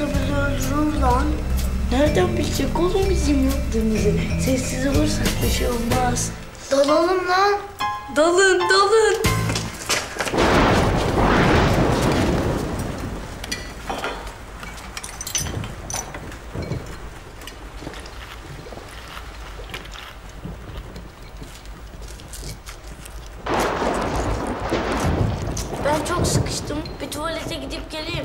Yoksa bizi öldürür lan. Nereden bilecek oğlum bizim yaptığımızı? Sessiz olursak bir şey olmaz. Dalalım lan. Dalın, dalın. Ben çok sıkıştım. Bir tuvalete gidip geleyim.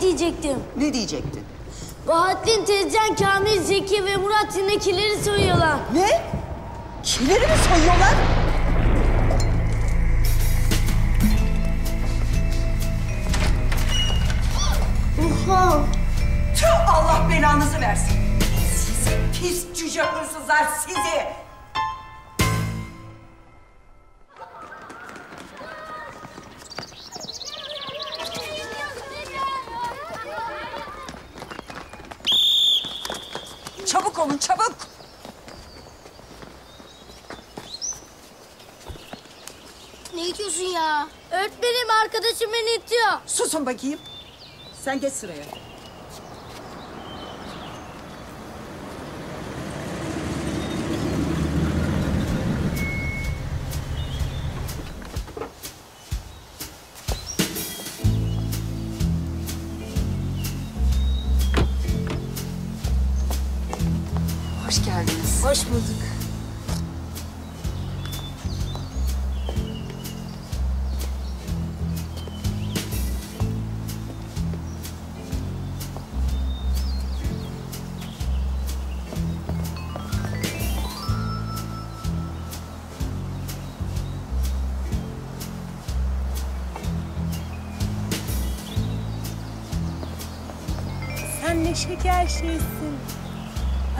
Diyecektim. Ne diyecektin? Bahattin, Tezcan, Kamil, Zeki ve Murat yine kileri soyuyorlar. Ne? Kileri mi soyuyorlar? Oha! Tüh, Allah belanızı versin. Sizi pis cüce hırsızlar, sizi! Çabuk olun, çabuk! Ne itiyorsun ya? Öğretmenim, arkadaşım beni itiyor. Susun bakayım. Sen geç sıraya. Hoş bulduk. Sen ne şeker şeysin.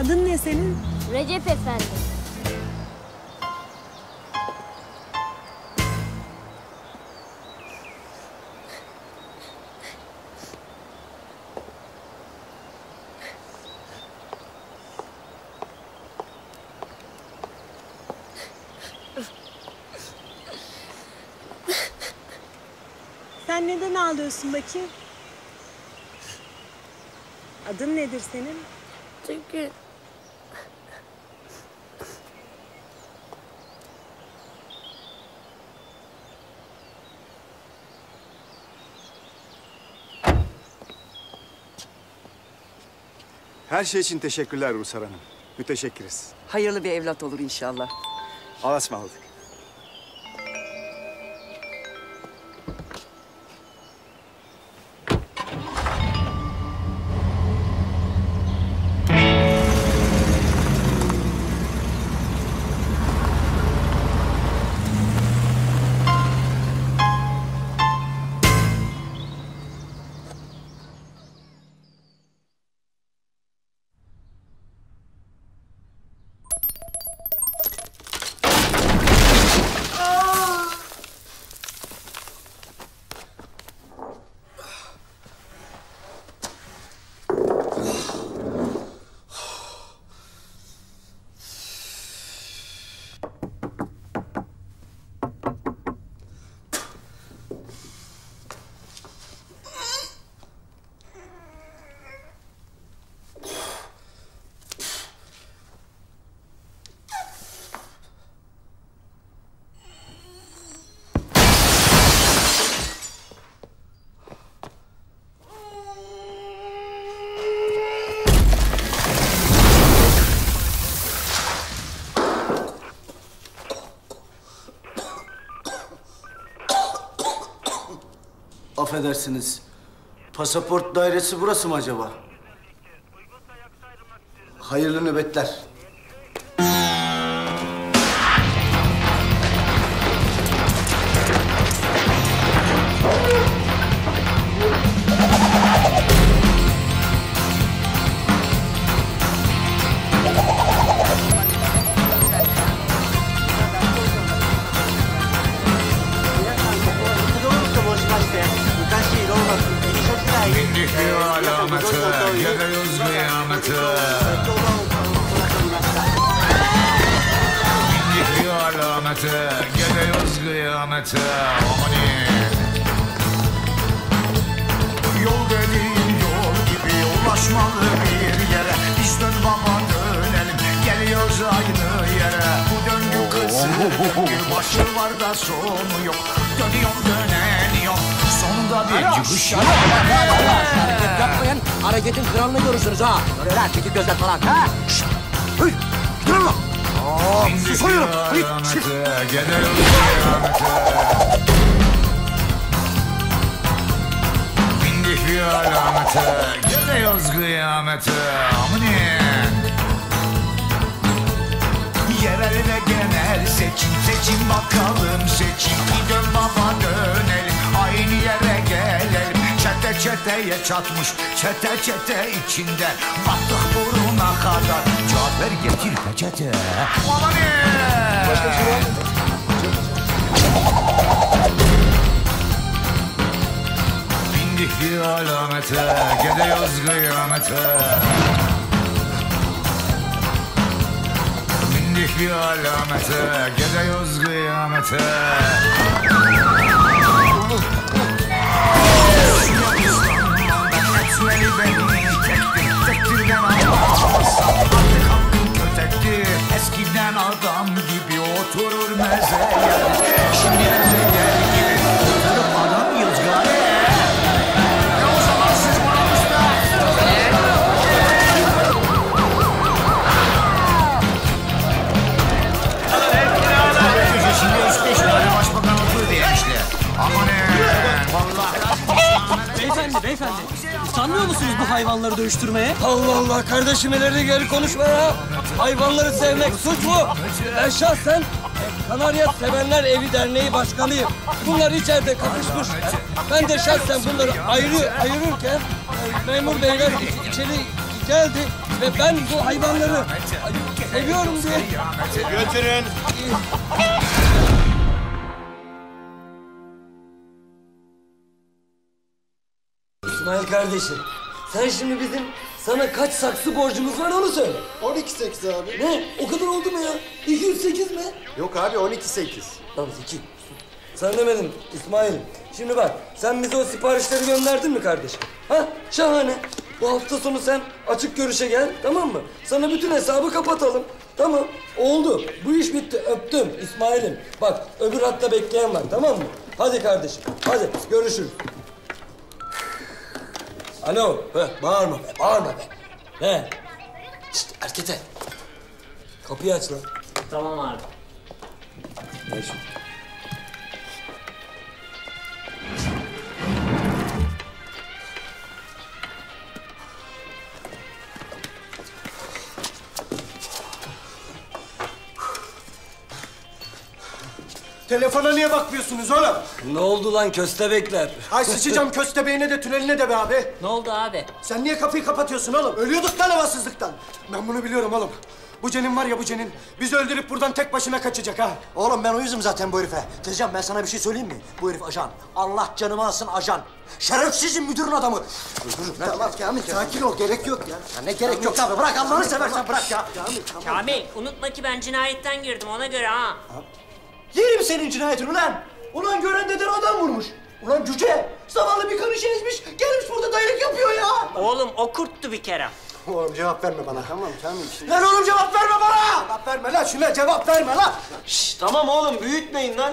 Adın ne senin? Recep Efendi. Sen neden ağlıyorsun bakayım? Adın nedir senin? Tekin. Her şey için teşekkürler Rusar Hanım. Müteşekkiriz. Hayırlı bir evlat olur inşallah. Allah'a ısmarladık. Affedersiniz. Pasaport dairesi burası mı acaba? Hayırlı nöbetler. Gracias. kıyamete, geliyoruz kıyamete. Aman yol dediğin yol gibi ulaşmalı bir yere. Biz dön baba dönelim, geliyoruz aynı yere. Bu döngü kısır döngü, başı var da sonu yok. Dönüyorum döneniyorum, sonunda bir çıkış yok. Hareket yapmayın, hareketin kralını görürsünüz ha. Öyle her çekil gözler falan ha. Hıy, gidelim lan. Şimdi soyurum. Geliyoruz kıyamete. Bindik bir alamete, geliyoruz kıyamete. Amunin. Yerel ve genel seçim, seçim bakalım seçim. Bir dön baba dönelim, aynı yere gelelim. Çete çeteye çatmış, çete çete içinde. Battık buruna kadar, Cafer getir peçete. Aman bindik bir alamete, gidiyoruz kıyamete. Bindik bir alamete, gidiyoruz kıyamete. Etmeli beni tektir, tektirden almazsan artık hakkın kötektir. Eskiden adam gibi oturur mezeye, şimdi mezeye gibi oturup adam yozgare. O zaman siz bana müstahsınız. Şimdi üç beş tane başbakan otur diye işte. Aman vallahi. Beyefendi, beyefendi. Utanmıyor musunuz bu hayvanları dövüştürmeye? Allah Allah kardeşim, ileri geri konuşma ya. Hayvanları sevmek suç mu? Ben şahsen Kanarya Sevenler Evi Derneği Başkanıyım. Bunlar içeride kapışmış. Ben de şahsen bunları ayırırken memur beyler içeri geldi ve ben bu hayvanları seviyorum diye. Götürün. İsmail kardeşim, sen şimdi bizim sana kaç saksı borcumuz var onu söyle. 12 saksı abi. Ne? O kadar oldu mu ya? 208 mi? Yok abi, 12,8. Tamam Zeki, sen demedin İsmail'im. Şimdi bak, sen bize o siparişleri gönderdin mi kardeşim? Ha? Şahane. Bu hafta sonu sen açık görüşe gel, tamam mı? Sana bütün hesabı kapatalım. Tamam, oldu. Bu iş bitti, öptüm İsmail'im. Bak, öbür hatta bekleyen var, tamam mı? Hadi kardeşim, hadi görüşürüz. Alo, bağırma be, bağırma be. He. Şişt, erkete. Kapıyı aç lan. Tamam abi. Gel şimdi. Telefona niye bakmıyorsunuz oğlum? Ne oldu lan köstebekler? Ay sıçacağım köstebeğine de tüneline de be abi. Ne oldu abi? Sen niye kapıyı kapatıyorsun oğlum? Ölüyorduk lan havasızlıktan. Ben bunu biliyorum oğlum. Bu Cenin var ya, bu Cenin bizi öldürüp buradan tek başına kaçacak ha. Oğlum ben uyuzum zaten bu herife. Tezcan, ben sana bir şey söyleyeyim mi? Bu herif ajan. Allah canımı alsın ajan. Şerefsizin müdürün adamı. Öldürürüm lan. Tamam Kamil, sakin ol, gerek yok ya. Ya ne gerek yok abi, bırak Allah'ını seversen bırak ya. Kamil, unutma ki ben cinayetten girdim ona göre ha. Yerim senin cinayetin ulan! Ulan gören deden adam vurmuş! Ulan cüce! Zavallı bir karışı ezmiş, gelmiş burada dayak yapıyor ya! Oğlum o kurttu bir kere. Oğlum cevap verme bana. Tamam tamam. Şimdi... Lan oğlum cevap verme bana! Cevap verme lan şuna, cevap verme lan! Şşş, tamam oğlum, büyütmeyin lan!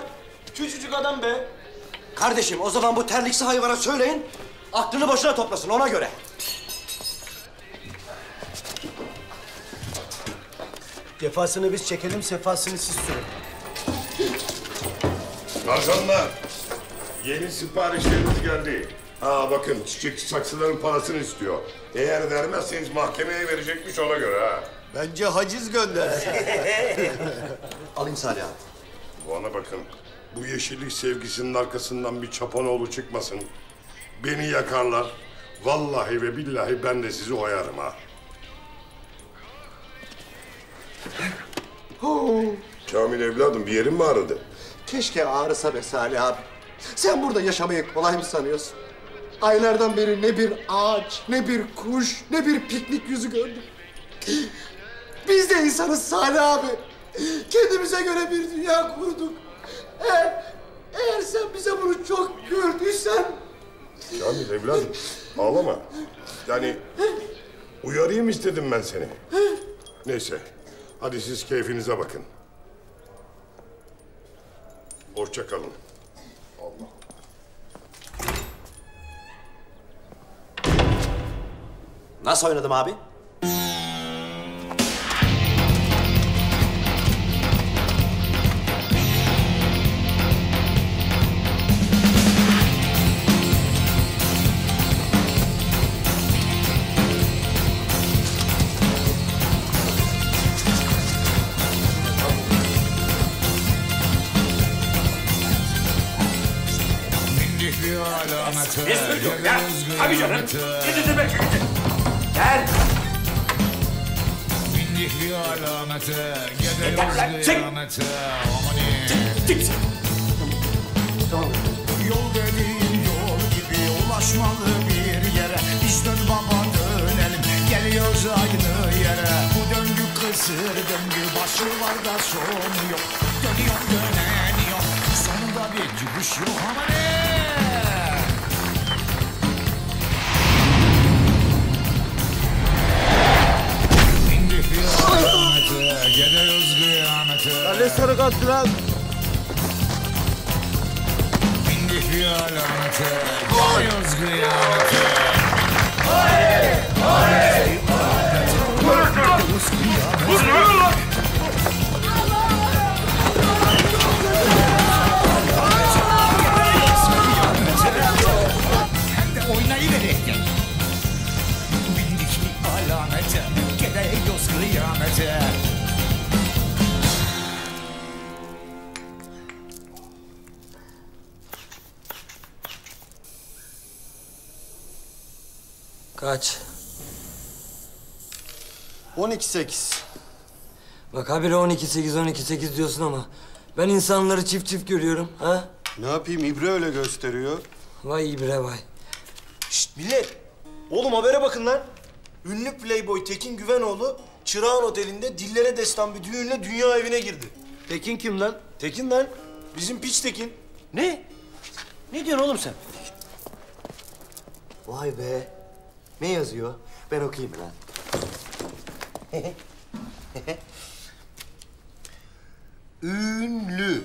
Küçücük adam be! Kardeşim o zaman bu terliksi hayvana söyleyin, aklını başına toplasın ona göre. Cefasını biz çekelim, sefasını siz sürün. Garsanlar, yeni siparişlerimiz geldi. Ha bakın, çiçek saksıların parasını istiyor. Eğer vermezseniz mahkemeye verecekmiş ona göre ha. Bence haciz gönder. Alayım Salih abi. Bana bakın, bu yeşillik sevgisinin arkasından bir Çapanoğlu çıkmasın. Beni yakarlar. Vallahi ve billahi ben de sizi oyarım ha. Kamil evladım, bir yerin mi ağrıdı? Keşke ağrısa be Salih abi. Sen burada yaşamayı kolay mı sanıyorsun? Aylardan beri ne bir ağaç, ne bir kuş, ne bir piknik yüzü gördüm. Biz de insanız Salih abi. Kendimize göre bir dünya kurduk. Eğer sen bize bunu çok gördüysen... Kamil evladım, ağlama. Yani uyarayım istedim ben seni. Neyse, hadi siz keyfinize bakın. Hoşça kalın. Allah. Nasıl oynadım abi? Ne söylüyorsun ya? Tabii canım. Gidin de belki gidin. Gel. Yeter lan. Çık. Çık. Tamam. Yol dediğin yol gibi ulaşmalı bir yere. Biz dön baba dönelim. Geliyoruz aynı yere. Bu döngü kısır döngü. Başı var da sonu yok. Dönüyor dönen yok. Sonunda bir gidiş yok ama ne? Ya ne sarı kattı lan? Kaç? 12-8. Bak habire 12-8 diyorsun ama ben insanları çift çift görüyorum ha? Ne yapayım, ibre öyle gösteriyor. Vay ibre vay. Şşt millet! Oğlum habere bakın lan. Ünlü Playboy Tekin Güvenoğlu Çırağan Oteli'nde dillere destan bir düğünle dünya evine girdi. Tekin kim lan? Tekin lan. Bizim piç Tekin. Ne? Ne diyorsun oğlum sen? Vay be. Ne yazıyor? Ben okuyayım lan. Ünlü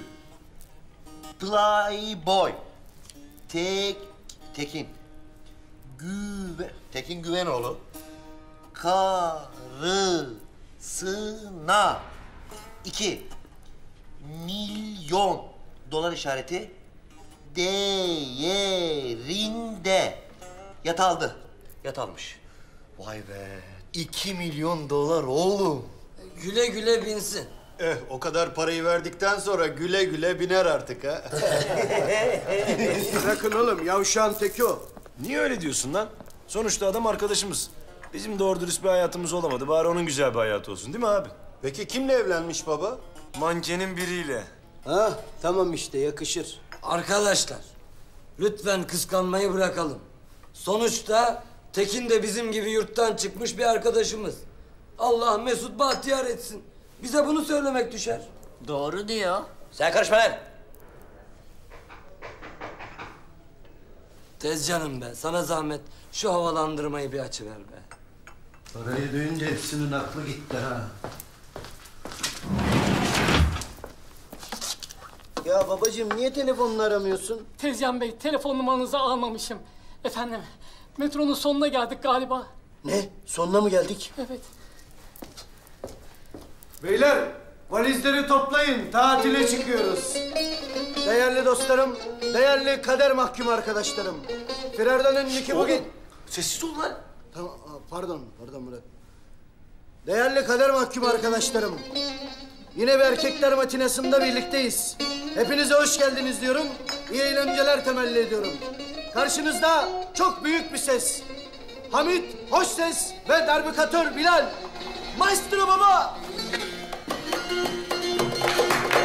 Playboy Tekin Güvenoğlu karısına $2 milyon işareti değerinde yataldı. Yatalmış. Vay be. $2 milyon oğlum. Güle güle binsin. O kadar parayı verdikten sonra güle güle biner artık ha. Bırakın oğlum, yavşan teki o. Niye öyle diyorsun lan? Sonuçta adam arkadaşımız. Bizim doğru dürüst bir hayatımız olamadı. Bari onun güzel bir hayatı olsun değil mi abi? Peki kimle evlenmiş baba? Mankenin biriyle. Ha tamam işte, yakışır. Arkadaşlar lütfen kıskanmayı bırakalım. Sonuçta Tekin de bizim gibi yurttan çıkmış bir arkadaşımız. Allah mesut bahtiyar etsin. Bize bunu söylemek düşer. Doğru diyor. Sen karışma lan. Tezcanım be, sana zahmet şu havalandırmayı bir açıver be. Parayı duyunca hepsinin aklı gitti ha. Ya babacığım niye telefonunu aramıyorsun? Tezcan Bey, telefon numaranızı almamışım. Efendim, metronun sonuna geldik galiba. Ne? Sonuna mı geldik? Evet. Beyler, valizleri toplayın. Tatile çıkıyoruz. Değerli dostlarım, değerli kader mahkum arkadaşlarım. Firardan önündeki bugün... Sessiz ol lan. Tamam, pardon Murat. Değerli kader mahkum arkadaşlarım. Yine bir erkekler matinesinde birlikteyiz. Hepinize hoş geldiniz diyorum. İyi eğlenceler temelli ediyorum. Karşınızda çok büyük bir ses. Hamit, hoş ses ve darbukatör Bilal. Maestro baba!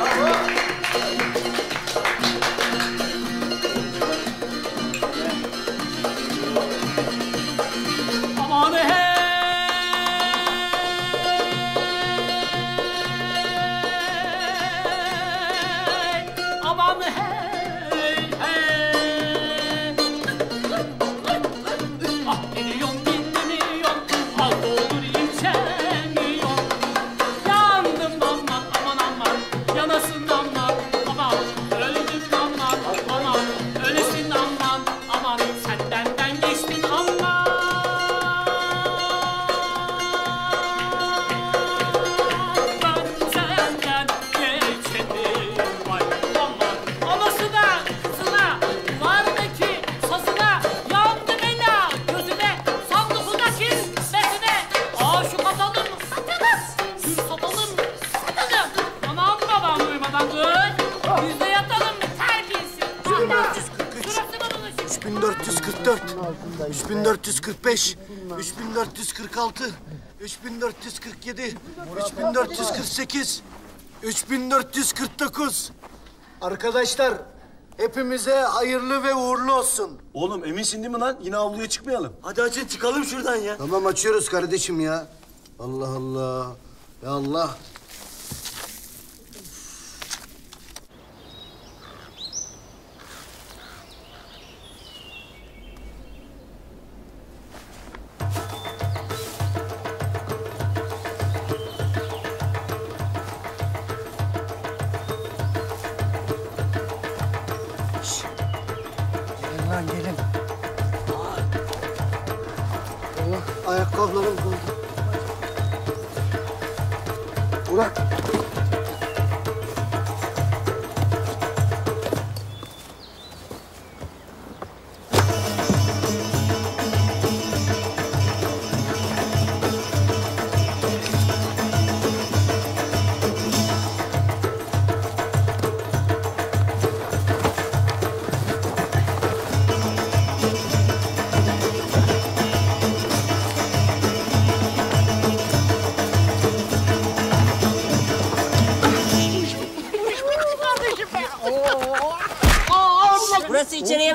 Bravo. Aman hey! 3445, 3446, 3447, 3448, 3449. Arkadaşlar, hepimize hayırlı ve uğurlu olsun. Oğlum eminsin değil mi lan? Yine avluya çıkmayalım. Hadi açın çıkalım şuradan ya. Tamam açıyoruz kardeşim ya. Allah Allah. Ya Allah.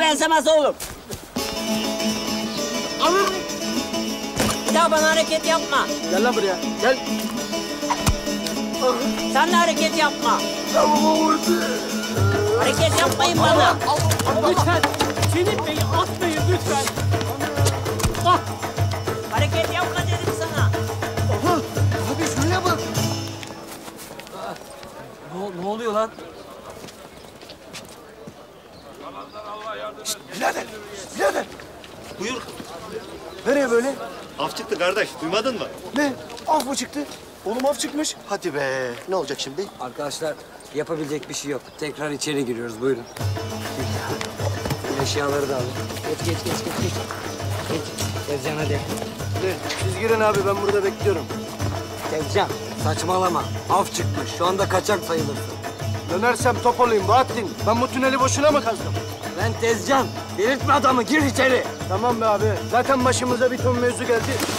Benzemez oğlum. Alın. Bir daha bana hareket yapma. Gel lan buraya. Gel. Sen de hareket yapma. Hareket yapmayın bana. Lütfen. Selim Bey'i atmayın lütfen. Bak. Hareket yapma dedim sana. Aha. Abi şuraya bak. Ne oluyor lan? Birader, birader. Buyur. Nereye böyle? Af çıktı kardeş, duymadın mı? Ne? Af mı çıktı? Oğlum af çıkmış. Hadi be. Ne olacak şimdi? Arkadaşlar, yapabilecek bir şey yok. Tekrar içeri giriyoruz, buyurun. Eşyaları da alın. Geç. Tezcan hadi. Siz girin abi, ben burada bekliyorum. Tezcan, saçmalama. Af çıkmış, şu anda kaçak sayılırsın. Dönersem top olayım Bahattin. Ben bu tüneli boşuna mı kazdım? Ben Tezcan. Delirtme adamı. Gir içeri. Tamam be abi. Zaten başımıza bir ton mevzu geldi.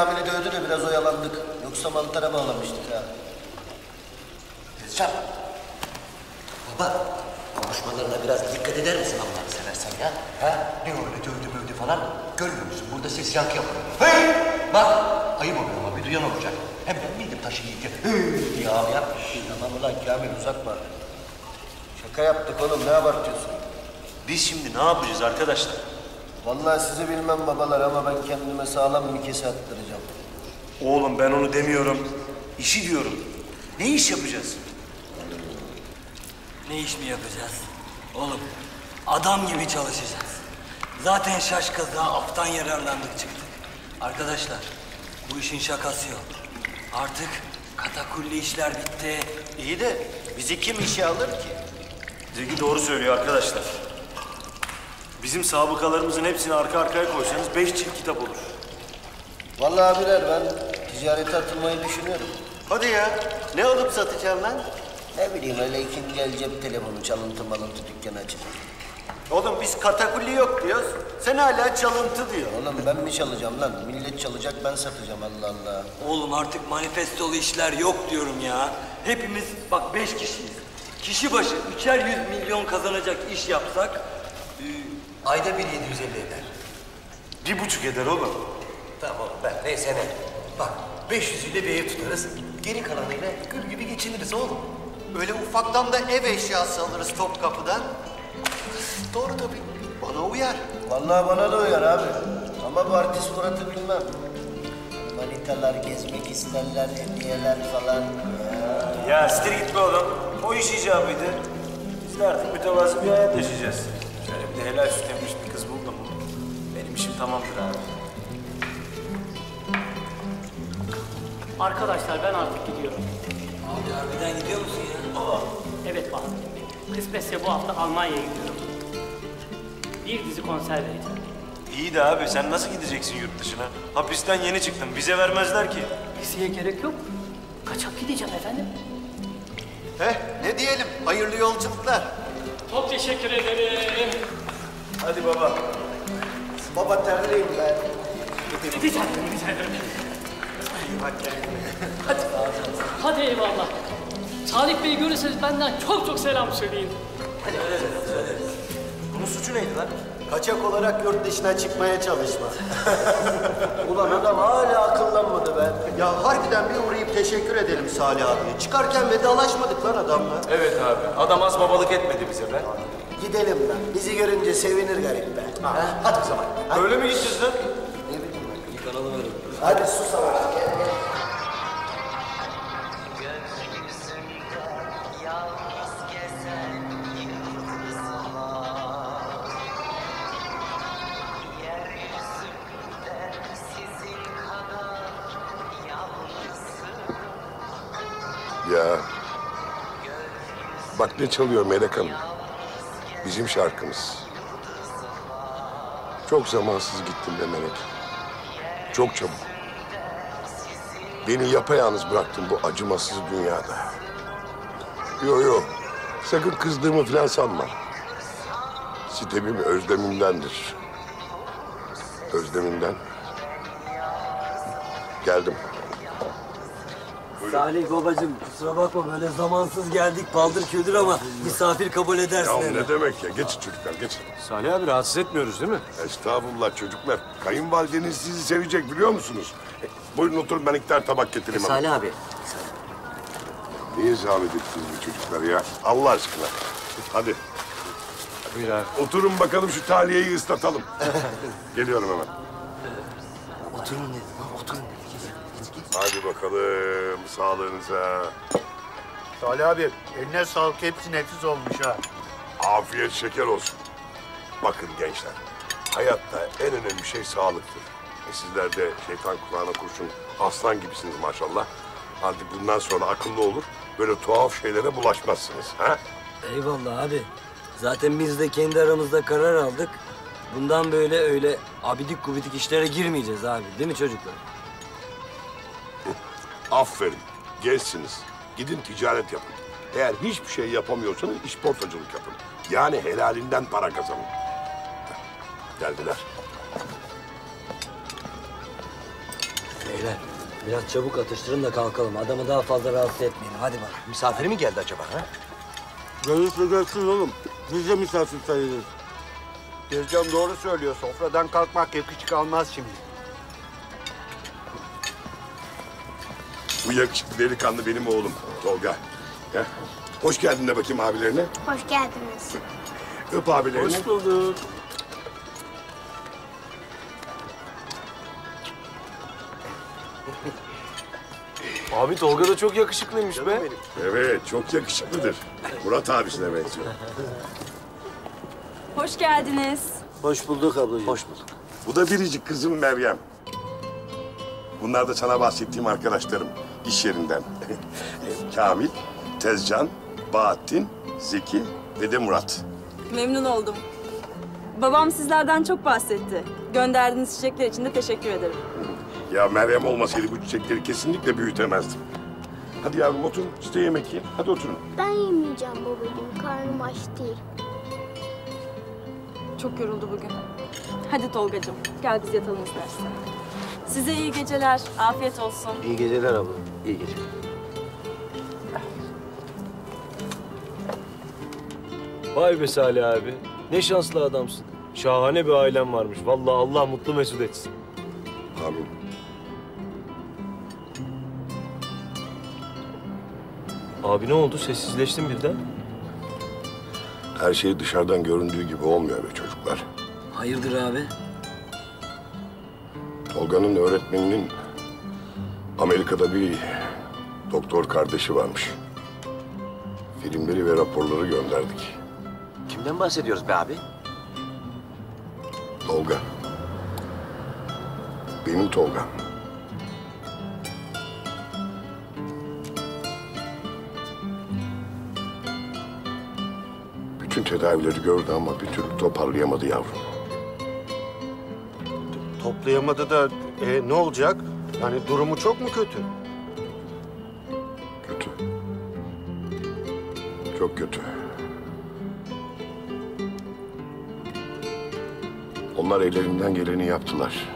Kamil'i dövdü de biraz oyalandık. Yoksa mantara bağlamıştık ha. Tezcan. Baba, konuşmalarına biraz dikkat eder misin Allah'ını seversen ya? Ha? Ne öyle dövdü falan? Görmüyor musun? Burada ses yak yapıyor. Hey! Bak, ayıp oluyor ama bir duyan olacak. Hem ben miydim taşı yiyince? Hey! Diye ağlayan. Tamam ulan Kamil uzatma. Şaka yaptık oğlum, ne abartıyorsun? Biz şimdi ne yapacağız arkadaşlar? Vallahi sizi bilmem babalar ama ben kendime sağlam bir kese attıracağım. Oğlum ben onu demiyorum. İşi diyorum. Ne iş yapacağız? Ne iş mi yapacağız? Oğlum adam gibi çalışacağız. Zaten şaşkınlığa aftan yararlandık çıktık. Arkadaşlar bu işin şakası yok. Artık katakulli işler bitti. İyi de bizi kim işe alır ki? Zeki doğru söylüyor arkadaşlar. Bizim sabıkalarımızın hepsini arka arkaya koysanız 5 cilt kitap olur. Vallahi abiler ben ticarete atılmayı düşünüyorum. Hadi ya. Ne alıp satacağım ben? Ne bileyim öyle ikinci el cep telefonu çalıntı malantı dükkanı açacağım. Oğlum biz katakulli yok diyoruz. Sen hala çalıntı diyor. Oğlum ben mi çalacağım lan? Millet çalacak ben satacağım Allah Allah. Oğlum artık manifestolu işler yok diyorum ya. Hepimiz bak 5 kişiyiz. Kişi başı 300 milyon kazanacak iş yapsak ayda bir 750 eder. 1,5 eder oğlum. Tamam oğlum ben neyse ne. Bak 500'üyle bir ev tutarız. Geri kalanıyla gül gibi geçiniriz oğlum. Böyle ufaktan da ev eşyası alırız Topkapı'dan. Doğru tabii. Bana uyar. Vallahi bana da uyar abi. Ama bu artist Murat'ı bilmem. Manitalar gezmek isterler, hediyeler falan. Ya siktir gitme oğlum. O iş icabıydı. Biz de artık mütevazı bir hayat yaşayacağız. Şöyle bir de helal süt emmiş bir kız buldum. Benim işim tamamdır abi. Arkadaşlar ben artık gidiyorum. Abi harbiden gidiyor musun ya? Aa. Evet Bahattin Bey. Kısmetse bu hafta Almanya'ya gidiyorum. Bir dizi konser vereceğim. İyi de abi sen nasıl gideceksin yurt dışına? Hapisten yeni çıktım. Vize vermezler ki. Vizeye gerek yok. Kaçak gideceğim efendim. Heh ne diyelim? Hayırlı yolculuklar. Çok teşekkür ederim. Hadi baba. Baba terleyim ben. Gideceğim. Hadi. Hadi eyvallah. Salih Bey görürseniz benden çok selam söyleyin. Hadi öyle. Bunun suçu neydi lan? Kaçak olarak yurt dışına çıkmaya çalışma. Ulan adam hala akıllanmadı be. Ya harbiden bir uğrayıp teşekkür edelim Salih abi. Çıkarken vedalaşmadık lan adamla. Evet abi. Adam az babalık etmedi bize be. Gidelim lan. Bizi görünce sevinir garip be. Hadi o zaman. Hadi. Böyle mi gideceğiz lan? Ne bileyim ben. Yıkanalım öyle. Hadi sus artık. Ya, bak ne çalıyor Melek Hanım, bizim şarkımız. Çok zamansız gittim be Melek, çok çabuk. Beni yapayalnız bıraktın bu acımasız dünyada. Yo, sakın kızdığımı falan sanma. Sitemim özlemimdendir. Özlemimden. Geldim. Salih babacığım, kusura bakma böyle zamansız geldik, paldır küldür ama misafir kabul edersin. Ya ne demek ya, geçin çocuklar, geçin. Salih abi rahatsız etmiyoruz değil mi? Estağfurullah çocuklar, kayınvalideniz sizi sevecek biliyor musunuz? Buyurun oturun, ben iktar tabak getireyim. Salih abi. Niye zahmet ettiniz bu çocuklar ya? Allah aşkına. Hadi. Buyur abi. Oturun bakalım şu taliyeyi ıslatalım. Geliyorum hemen. Oturun dedim, oturun. Hadi bakalım, sağlığınıza. Salih abi, eline sağlık. Hepsi nefis olmuş ha. Afiyet şeker olsun. Bakın gençler, hayatta en önemli şey sağlıktır. Sizler de şeytan kulağına kurşun, aslan gibisiniz maşallah. Artık bundan sonra akıllı olur, böyle tuhaf şeylere bulaşmazsınız. Ha? Eyvallah abi. Zaten biz de kendi aramızda karar aldık. Bundan böyle öyle abidik gubidik işlere girmeyeceğiz abi, değil mi çocuklar? Aferin, gençsiniz. Gidin ticaret yapın. Eğer hiçbir şey yapamıyorsanız işportacılık yapın. Yani helalinden para kazanın. Geldiler. Beyler, biraz çabuk atıştırın da kalkalım. Adamı daha fazla rahatsız etmeyin. Hadi bak. Misafir mi geldi acaba? Ha? Gelirse gelsin oğlum. Biz de misafir sayılırız. Tezcan doğru söylüyor. Sofradan kalkmak yakışık almaz şimdi. Bu yakışıklı delikanlı benim oğlum Tolga. Ya. Hoş geldin de bakayım abilerine. Hoş geldiniz. Öp abilerini. Hoş bulduk. Abi Tolga da çok yakışıklıymış canım be. Benim. Evet, çok yakışıklıdır. Murat abisine benziyor. Hoş geldiniz. Hoş bulduk ablacığım. Hoş bulduk. Bu da biricik kızım Meryem. Bunlar da sana bahsettiğim arkadaşlarım. İş yerinden. Kamil, Tezcan, Bahattin, Zeki ve de Murat. Memnun oldum. Babam sizlerden çok bahsetti. Gönderdiğiniz çiçekler için de teşekkür ederim. Ya Meryem olmasaydı bu çiçekleri kesinlikle büyütemezdim. Hadi yavrum oturun, size yemek yiyin. Hadi oturun. Ben yemeyeceğim babacığım, karnım aç değil. çok yoruldu bugün. Hadi Tolgacığım, gel biz yatalım istersen. Size iyi geceler, afiyet olsun. İyi geceler abla, iyi geceler. Vay be Salih abi, ne şanslı adamsın. Şahane bir ailen varmış. Vallahi Allah mutlu mesut etsin. Amin. Abi ne oldu? Sessizleştin birden. Her şey dışarıdan göründüğü gibi olmuyor be çocuklar. Hayırdır abi? Tolga'nın öğretmeninin Amerika'da bir doktor kardeşi varmış. Filmleri ve raporları gönderdik. Kimden bahsediyoruz be abi? Tolga. Benim Tolga. Bütün tedavileri gördü ama bir türlü toparlayamadı yavrum. Toplayamadı da ne olacak? Yani durumu çok mu kötü? Kötü. Çok kötü. Onlar ellerinden geleni yaptılar.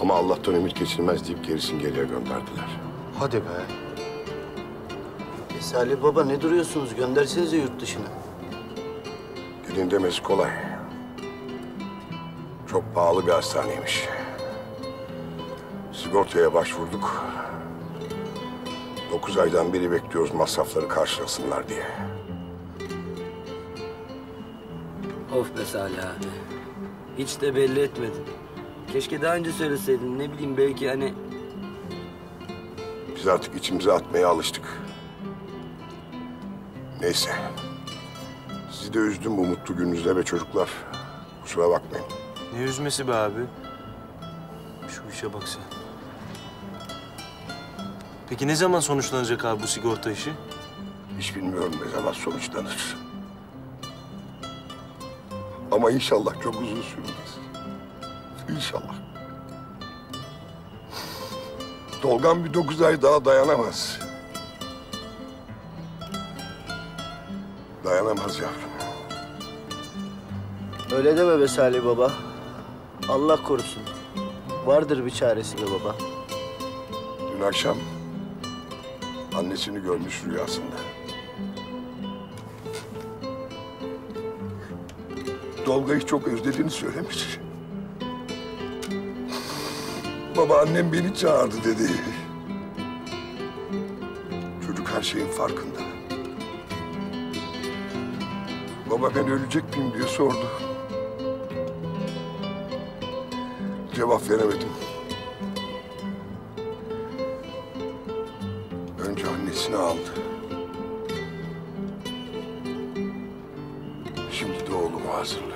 Ama Allah'tan ümit kesilmez deyip gerisini geriye gönderdiler. Hadi be. Salih baba ne duruyorsunuz? Göndersenize yurt dışına. Dilin demesi kolay. Çok pahalı bir hastaneymiş. Sigortaya başvurduk. 9 aydan beri bekliyoruz masrafları karşılasınlar diye. Of be Salih abi. Hiç de belli etmedin. Keşke daha önce söyleseydin. Ne bileyim belki hani... Biz artık içimize atmaya alıştık. Neyse. Sizi de üzdüm bu mutlu gününüzde be çocuklar. Kusura bakmayın. Ne üzmesi be abi? Şu işe bak sen. Peki ne zaman sonuçlanacak abi bu sigorta işi? Hiç bilmiyorum ne zaman sonuçlanır. Ama inşallah çok uzun sürmez. İnşallah. Tolgam bir 9 ay daha dayanamaz. Dayanamaz yavrum. Öyle deme be Salih baba. Allah korusun. Vardır bir çaresi de baba. Dün akşam annesini görmüş rüyasında. Tolga'yı çok özlediğini söylemiş. Babaannem beni çağırdı dedi. Çocuk her şeyin farkında. Baba ben ölecek miyim diye sordu. Cevap veremedim. Önce annesini aldı. Şimdi de oğlumu hazırlıyor.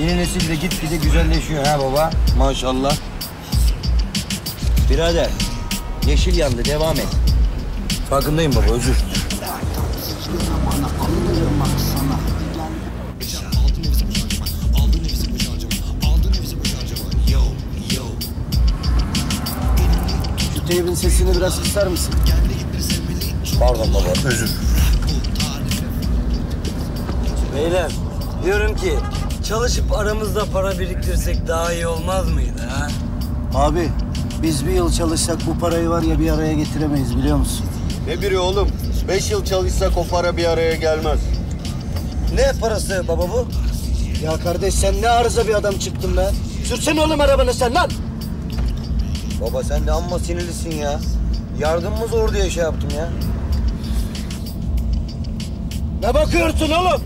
Yeni nesil de gitgide güzelleşiyor ha baba. Maşallah. Birader, yeşil yandı. Devam et. Farkındayım baba, özür. Şu teybin sesini biraz kısar mısın? Pardon baba, özür. Beyler, diyorum ki çalışıp aramızda para biriktirsek daha iyi olmaz mıydı ha? Abi, biz 1 yıl çalışsak bu parayı var ya bir araya getiremeyiz biliyor musun? Ne biri oğlum? 5 yıl çalışsak o para bir araya gelmez. Ne parası baba bu? Ya kardeş sen ne arıza bir adam çıktın be. Sürsene oğlum arabanı sen lan! Baba sen de amma sinirlisin ya. Yardımımız zor diye şey yaptım ya. Ne bakıyorsun oğlum?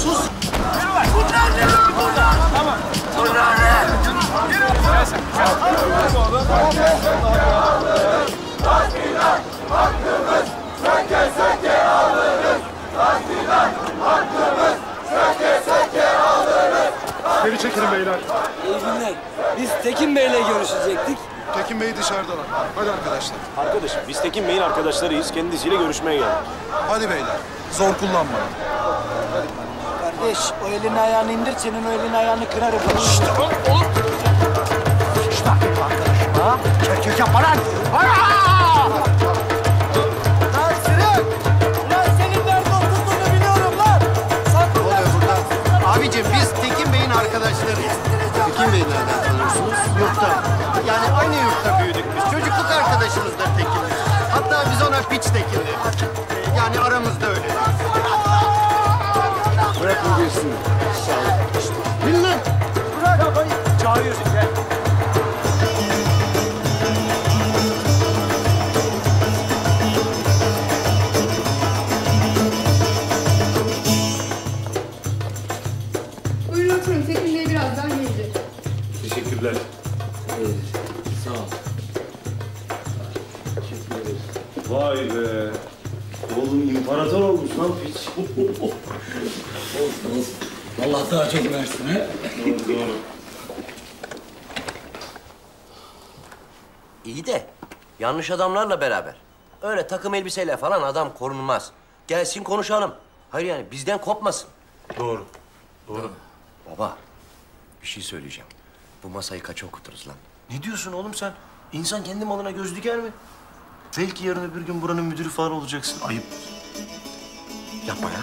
Sus! Bunlar ne? Bunlar! Tamam. Bunlar ne? Yürü! Hakkılar hakkımız söke söke alırız. Hakkılar hakkımız söke söke alırız. Geri çekilin beyler. İyi günler. Biz Tekin Bey'le görüşecektik. Tekin Bey dışarıdalar. Hadi arkadaşlar. Arkadaşım biz Tekin Bey'in arkadaşlarıyız. Kendisiyle görüşmeye geldik. Hadi beyler. Zor kullanma. Hadi. Kardeş o elini ayağını indir. Senin o elini ayağını kırarım. Şşşt! Oğlum! Şşşt! Arkadaşım! Çerkek yapma lan! Abicim biz Tekin Bey'in arkadaşlarıyız. Tekin Bey'i nereden tanıyorsunuz? Yurtta. Yani aynı yurtta büyüdük biz. Çocukluk arkadaşımızdır Tekin Bey. Hatta biz ona piç Tekin diyoruz. Yani aramızda öyle. Bırak bu girsin. Bin lan! Bırak kafayı. Çağırıyoruz işte. Evet, sağ ol. Vay be. Oğlum imparator olmuş lan piç. Olsun olsun. Allah daha çok versin he. Doğru doğru. İyi de yanlış adamlarla beraber. Öyle takım elbiseyle falan adam korunmaz. Gelsin konuşalım. Hayır yani bizden kopmasın. Doğru. Doğru. Baba bir şey söyleyeceğim. Bu masayı kaça okuturuz lan? Ne diyorsun oğlum sen? İnsan kendi malına göz diker mi? Belki yarın öbür gün buranın müdürü falan olacaksın. Ayıp. Yapma ya.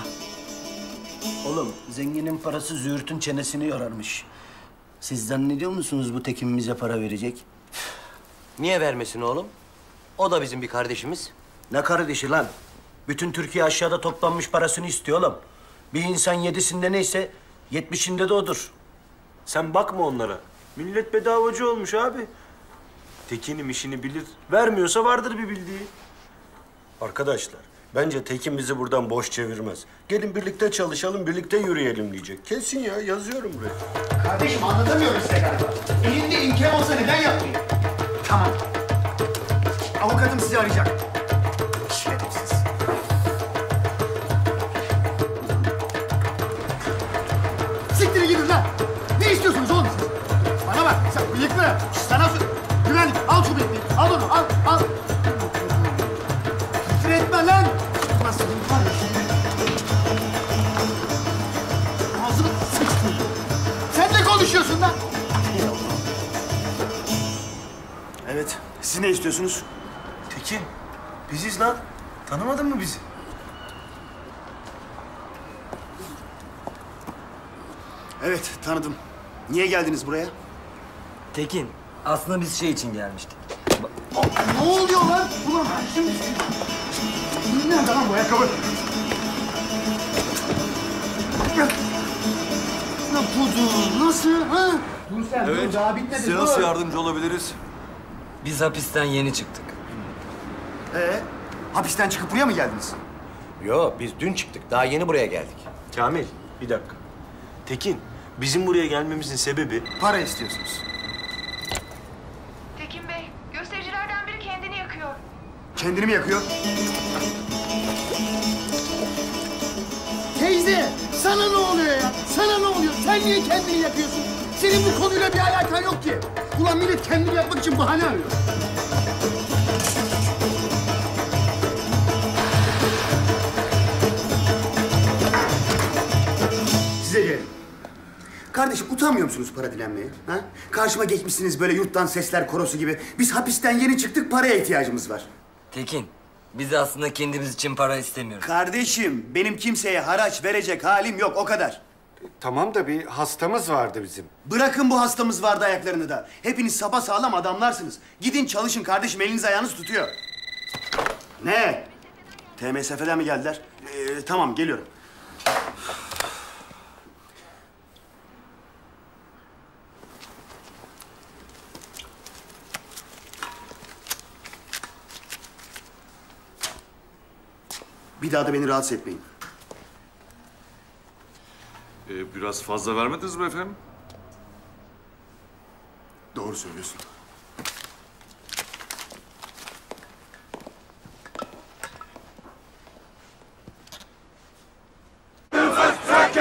Oğlum zenginin parası züğürtün çenesini yorarmış. Siz zannediyor musunuz bu Tekin'imize para verecek? Niye vermesin oğlum? O da bizim bir kardeşimiz. Ne kardeşi lan? Bütün Türkiye aşağıda toplanmış parasını istiyor oğlum. Bir insan 7'sinde neyse 70'inde de odur. Sen bakma onlara. Millet bedavacı olmuş abi. Tekin'im işini bilir. Vermiyorsa vardır bir bildiği. Arkadaşlar, bence Tekin bizi buradan boş çevirmez. Gelin birlikte çalışalım, birlikte yürüyelim diyecek. Kesin ya, yazıyorum buraya. Kardeşim anlatamıyorum size galiba. Elinde imkan olsa neden yapmayın? Tamam. Avukatım sizi arayacak. Şerefsiz. Siktirin gidin lan! Ne istiyorsunuz oğlum siz? Bana bak, sen bıyıklı, sana su... Güvenlik, al şu bıyıklıyı, al onu, al, al. Küfür etme lan! Nasıl? Ağzını sıçtın. Sen ne konuşuyorsun lan? Evet, siz ne istiyorsunuz? Tekin, biziz lan. Tanımadın mı bizi? Evet, tanıdım. Niye geldiniz buraya? Tekin, aslında biz şey için gelmiştik. Ne oluyor lan? Ulan şimdi... Nerede lan bu ayakkabı? Lan budur, nasıl ha? Dur sen, evet. Dur daha bitmedi. Size nasıl yardımcı olabiliriz? Biz hapisten yeni çıktık. Hapisten çıkıp buraya mı geldiniz? Yo, biz dün çıktık. Daha yeni buraya geldik. Kamil, bir dakika. Tekin. Bizim buraya gelmemizin sebebi... Para istiyorsunuz. Tekin Bey, göstericilerden biri kendini yakıyor. Kendini mi yakıyor? Teyze, sana ne oluyor ya? Sana ne oluyor? Sen niye kendini yakıyorsun? Senin bu konuyla bir alakan yok ki. Ulan millet kendini yakmak için bahane arıyor. Size gelin. Kardeşim utanmıyor musunuz para dilenmeye? Ha? Karşıma geçmişsiniz böyle yurttan sesler korosu gibi. Biz hapisten yeni çıktık, paraya ihtiyacımız var. Tekin, biz aslında kendimiz için para istemiyoruz. Kardeşim, benim kimseye haraç verecek halim yok, o kadar. Tamam da bir hastamız vardı bizim. Bırakın bu hastamız vardı ayaklarını da. Hepiniz sapasağlam adamlarsınız. Gidin çalışın kardeşim, eliniz ayağınız tutuyor. Ne? TMSF'den mi geldiler? Tamam, geliyorum. Bir daha da beni rahatsız etmeyin. Biraz fazla vermediniz mi efendim? Doğru söylüyorsun.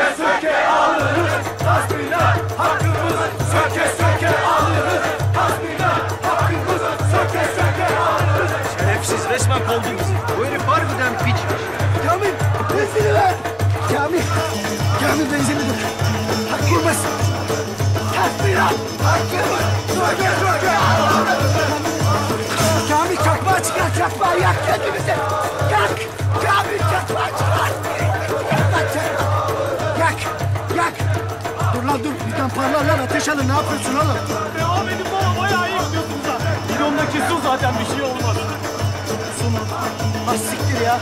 Türkiye alırız, tasvirler. biraz. Kamil çakma çıkar, çakma yak gözümüzü. Yak, Kamil çakma çıkar. Yak, yak. Dur lan dur, birden parlar lan, ateş alın. Ne yapıyorsun oğlum? Devam edin bana, bayağı iyi gidiyorsunuz ha. Bidon'daki su zaten bir şey olmaz. Su mu? Ah siktir ya.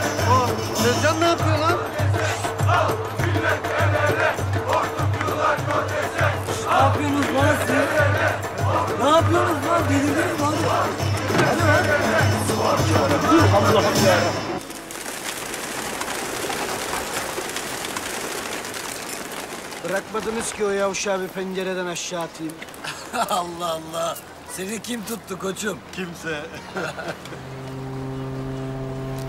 Tezcan ne yapıyor lan? Ne yapıyorsunuz lan siz? Ne yapıyorsunuz lan? Delirdiniz lan. Hadi lan. Allah'ım ya. Bırakmadınız ki o yavşağı bir pencereden aşağı atayım. Allah Allah. Seni kim tuttu koçum? Kimse.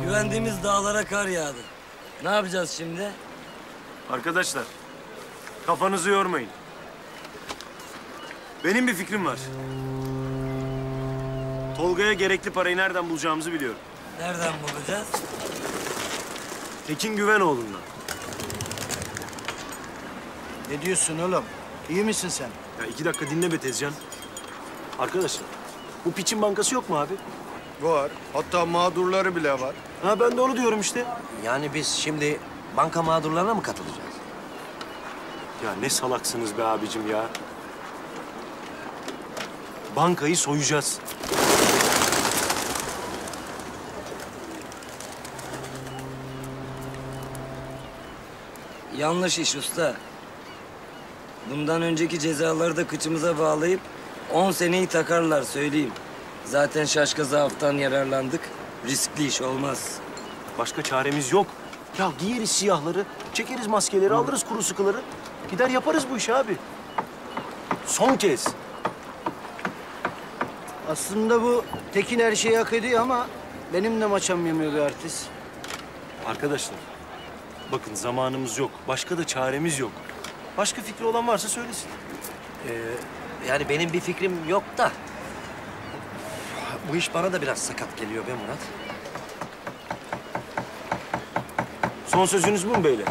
Güvendiğimiz dağlara kar yağdı. Ne yapacağız şimdi? Arkadaşlar, kafanızı yormayın. Benim bir fikrim var. Tolga'ya gerekli parayı nereden bulacağımızı biliyorum. Nereden bulacağız? Tekin Güvenoğlu'ndan. Ne diyorsun oğlum? İyi misin sen? Ya 2 dakika dinle be Tezcan. Arkadaşlar, bu piçin bankası yok mu abi? Var. Hatta mağdurları bile var. Ha ben de onu diyorum işte. Yani biz şimdi banka mağdurlarına mı katılacağız? Ya ne salaksınız be abicim ya. Bankayı soyacağız. Yanlış iş usta. Bundan önceki cezaları da kıçımıza bağlayıp 10 seneyi takarlar söyleyeyim. Zaten şaşkaza haftan yararlandık. Riskli iş olmaz. Başka çaremiz yok. Ya giyeriz siyahları, çekeriz maskeleri, alırız kuru sıkıları. Gider yaparız bu işi abi. Son kez. Aslında bu Tekin her şeyi hak ediyor ama benim de maçam yemiyordu artist. Arkadaşlar, bakın zamanımız yok. Başka da çaremiz yok. Başka fikri olan varsa söylesin. Yani benim bir fikrim yok da... Bu iş bana da biraz sakat geliyor be Murat. Son sözünüz bu mu beyler?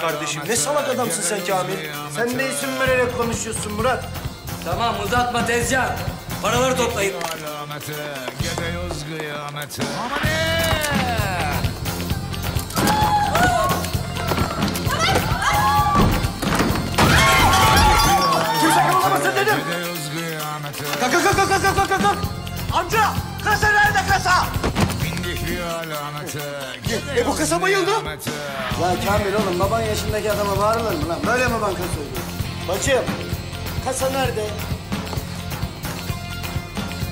Kardeşim ne salak adamsın sen Kamil. Sen de isim vererek konuşuyorsun Murat. Tamam uzatma Tezcan. Paraları toplayın. Kimse kımıldamasın dedim. Kalk kalk kalk kalk kalk kalk. Amca kasa nerede kasa? Bu kasa bayıldı. Lan Kamil oğlum, baban yaşındaki adama bağırılır mı lan? Böyle mi banka söylüyor? Bacım, kasa nerede?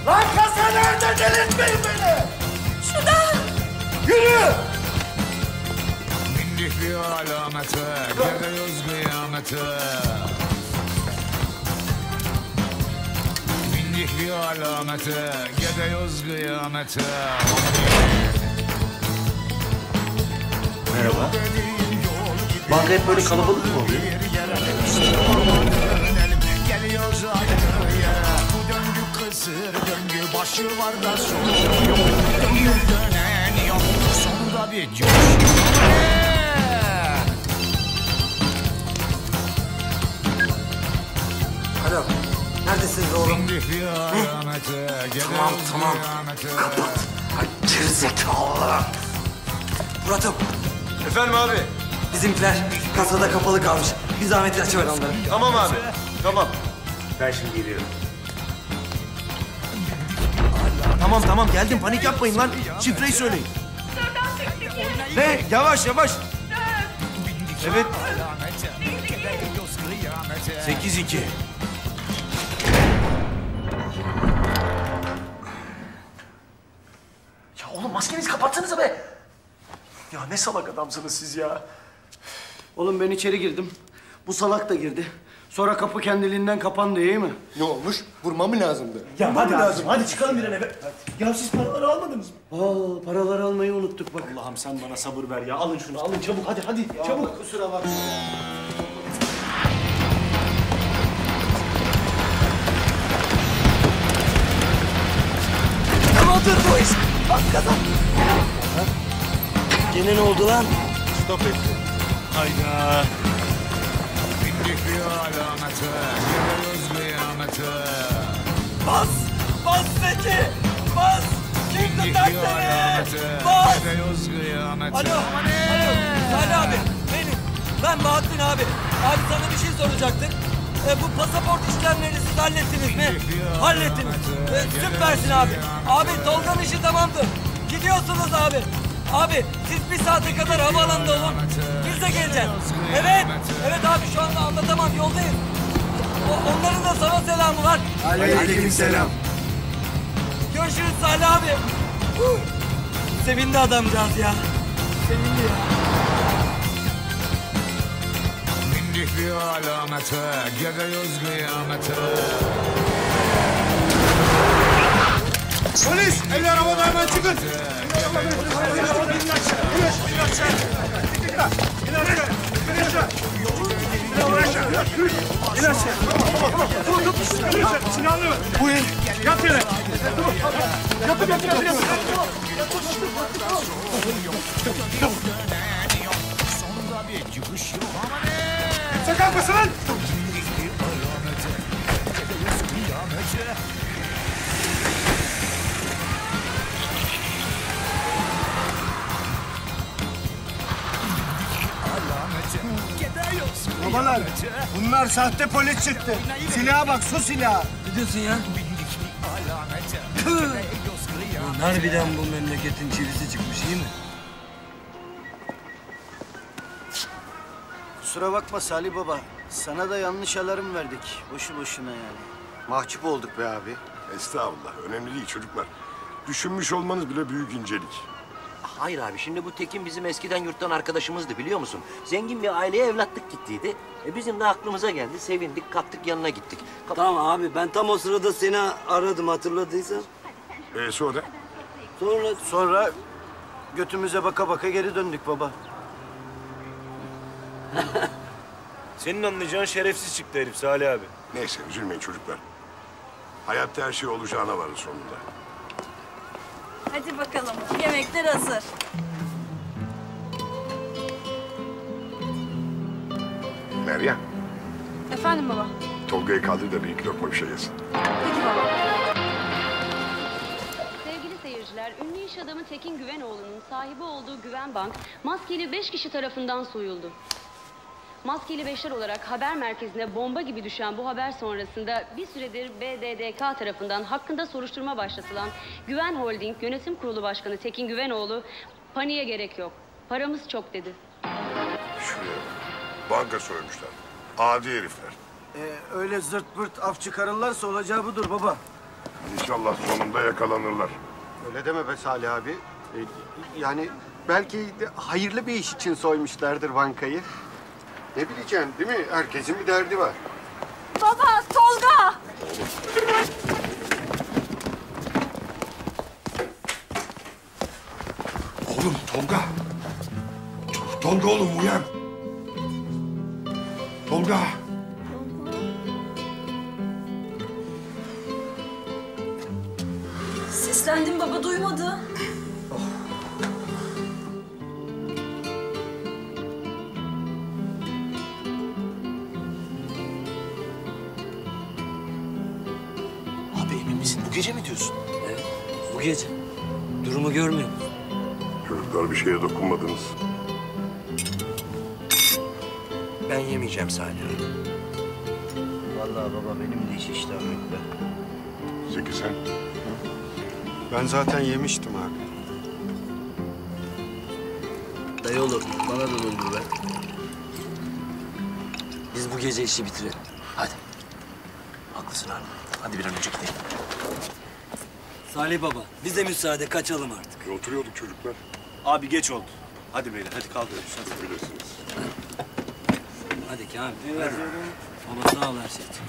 Lan kasa nerede? Delirtmeyin beni! Şurada! Yürü! Mindik bir alameti, geliyoruz kıyameti. Bindik bir alamete, gidiyoruz kıyamete. Merhaba. Banka hep böyle kalabalık mı oluyor? Alo. Neredesiniz oğlum? Tamam. Kapat. Geri zekalı. Murat'ım. Efendim abi? Bizimkiler kasada kapalı kalmış. Bir zahmetli açıver onları. Tamam abi. Tamam. Ben şimdi geliyorum. Tamam geldim. Panik yapmayın lan. Şifreyi söyleyin. Ne? Yavaş. Evet. 8-2. Ya oğlum maskenizi kapatsanıza be. Ya ne salak adamsınız siz ya. Oğlum ben içeri girdim. Bu salak da girdi. Sonra kapı kendiliğinden kapandı, iyi mi? Ne olmuş? Vurma mı lazımdı? Ya vurma lazım. Hadi çıkalım bir an eve. Ya siz paraları almadınız mı? Aa, paraları almayı unuttuk bak. Allah'ım sen bana sabır ver ya. Alın şunu, alın çabuk. Hadi ya çabuk. Bak, kusura bakma. Tamamdır bu iş. Bak kazan. Gene ne oldu lan? Stop etti. Hayda. Bas Zeki! Bas! Kimdi takteni? Bas! Alo! Salih abi! Benim! Ben Bahattin abi! Abi sana bir şey soracaktık. Bu pasaport işlemlerini siz hallettiniz mi? Hallettiniz. Süpersin abi! Abi Tolga'nın işi tamamdır. Gidiyorsunuz abi! Abi siz bir saate kadar havaalanında olun. Biz de geleceğiz. Evet abi şu anda anlatamam yoldayız. Onların da sana selamı var. Aleykümselam. Görüşürüz Salih abi. Sevindi adamcağız ya. Sevindi ya. Bindik bir alamete, geliyoruz kıyamete. Polis! Eller havada hemen çıkın! Bu el! Yat yere! Yatın! Sakal mısın lan? Babalar, bunlar sahte polis çıktı. Silaha bak, su silahı. Ne diyorsun ya? Harbiden bu memleketin çivisi çıkmış, iyi mi? Kusura bakma Salih baba, sana da yanlış alarm verdik. Boşu boşuna yani. Mahcup olduk be abi. Estağfurullah, önemli değil çocuklar. Düşünmüş olmanız bile büyük incelik. Hayır abi, şimdi bu Tekin bizim eskiden yurttan arkadaşımızdı biliyor musun? Zengin bir aileye evlatlık gittiydi. Bizim de aklımıza geldi, sevindik, kaptık yanına gittik. Tamam abi, ben tam o sırada seni aradım hatırladıysan. Sonra? Sonra götümüze baka baka geri döndük baba. Senin anlayacağın şerefsiz çıktı herif Salih abi. Neyse, üzülmeyin çocuklar. Hayatta her şey olacağına varır sonunda. Hadi bakalım, yemekler hazır. Meryem. Efendim baba? Tolga'yı kaldır da bir iki lokma bir şey yesin. Peki baba. Sevgili seyirciler, ünlü iş adamı Tekin Güvenoğlu'nun sahibi olduğu Güven Bank, maskeli 5 kişi tarafından soyuldu. Maskeli 5'ler olarak haber merkezine bomba gibi düşen bu haber sonrasında bir süredir BDDK tarafından hakkında soruşturma başlatılan Güven Holding Yönetim Kurulu Başkanı Tekin Güvenoğlu paniğe gerek yok. Paramız çok dedi. Şuraya banka soymuşlar. Adi herifler. Öyle zırt pırt af çıkarırlarsa olacağı budur baba. İnşallah sonunda yakalanırlar. Öyle deme be Salih abi. Yani belki de hayırlı bir iş için soymuşlardır bankayı. Ne bileceksin değil mi? Herkesin bir derdi var. Baba, Tolga! Oğlum Tolga. Tolga oğlum uyan. Tolga. Seslendim baba duymadı. Oh. Abi emin misin? Bu gece mi diyorsun? Evet. Bu gece. Durumu görmüyor musun? Çocuklar bir şeye dokunmadınız. Ben yemeyeceğim Salih. Vallahi baba benim de hiç iştahım yok be. Zeki sen? Ben zaten yemiştim abi. Dayı olur, bana da olur be. Biz bu gece işi bitirelim. Hadi. Haklısın abi. Hadi bir an önce gidelim. Salih baba, bize müsaade kaçalım artık. Oturuyorduk çocuklar. Abi geç oldu. Hadi beyler, hadi kaldırıyoruz. Hadi bilirsiniz. Hadi Kamil. Evet, baba sağ ol her şey için.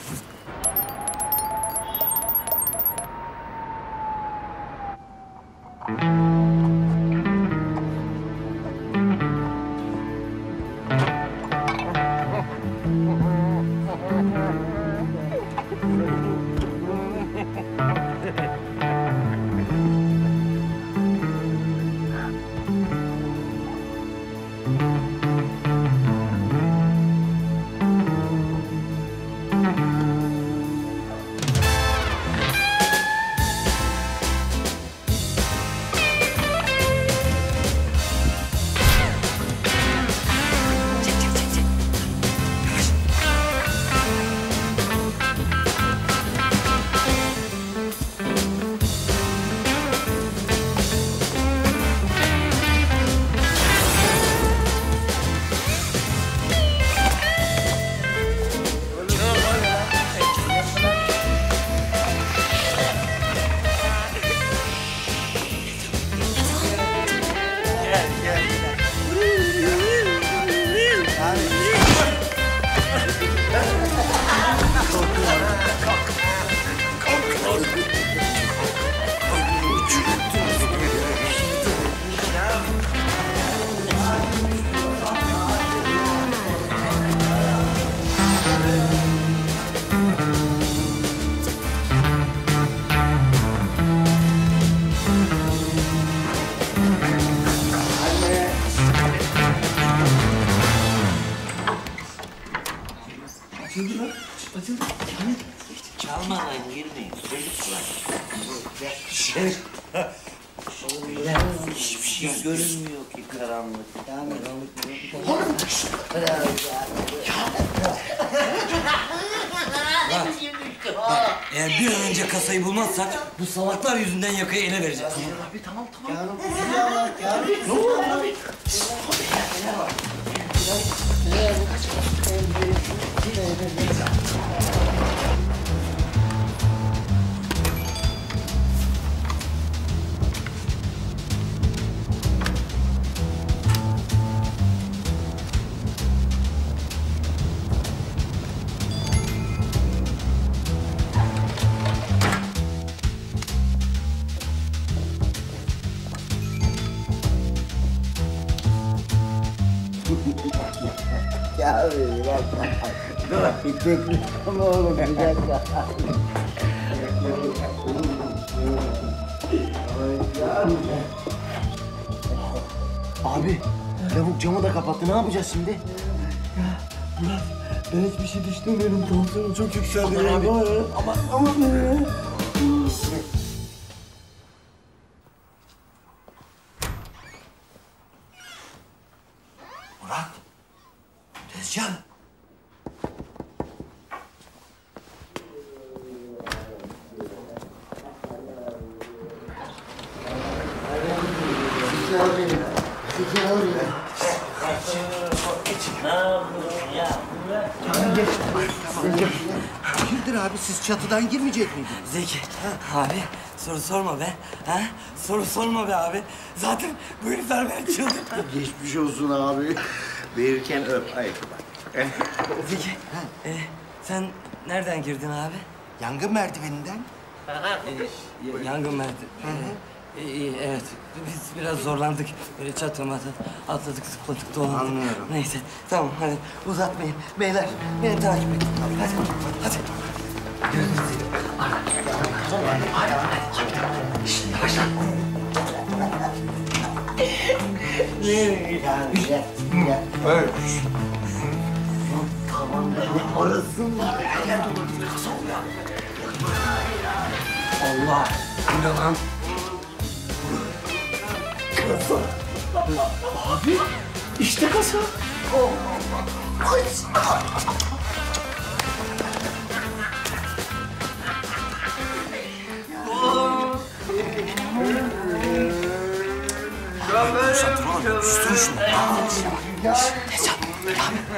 Bu salaklar yüzünden yakayı ele vereceğiz. Abi tamam. Ne oluyor abi? Teknik oğlum bir dakika. Abi, lavuk camı da kapattı. Ne yapacağız şimdi? Ya Murat, ben hiçbir şey düşünmüyorum. Tansiyonum çok yükseldi. Ama... Murat, Tezcan. Siz çatıdan girmeyecek miydiniz? Zeki, abi soru sorma be. Ha? Soru sorma be abi. Zaten bu herifler ben çıldırdım. Geçmiş olsun abi. Verirken öp. Ay. Zeki, sen nereden girdin abi? Yangın merdiveninden. Yangın merdiveni. Evet, biz biraz zorlandık. Böyle çatlamadan atladık, zıpladık, dolandık. Anlıyorum. Neyse, tamam hadi uzatmayın. Beyler, beni takip edin. Hadi, hadi. Görüşürüz. Hadi. Şişt, yavaş lan. Gel. Tamam, arasınlar. Gel, Allah, bu ne lan? Kasa. Abi, işte kasa. Oh, Allah. Şatır oğlum, üstün şunu. Tezcan, abi,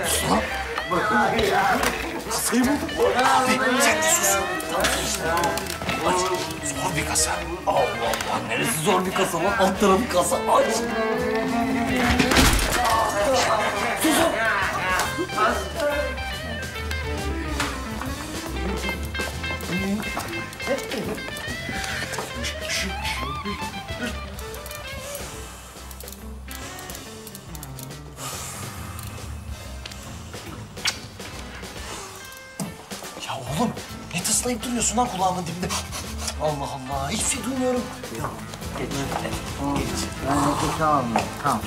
sus lan. Kasayı buldum. Abi, sen de sus. Hadi. Zor bir kasa. Allah Allah, neresi zor bir kasa lan? Alt tarafı kasa. Aç! Susun! Ya oğlum, ne tıslayıp duruyorsun lan kulağımın dibinde? Allah Allah, hiçbir şey duymuyorum. Yok, geç. Ben nefes almıyorum, tamam.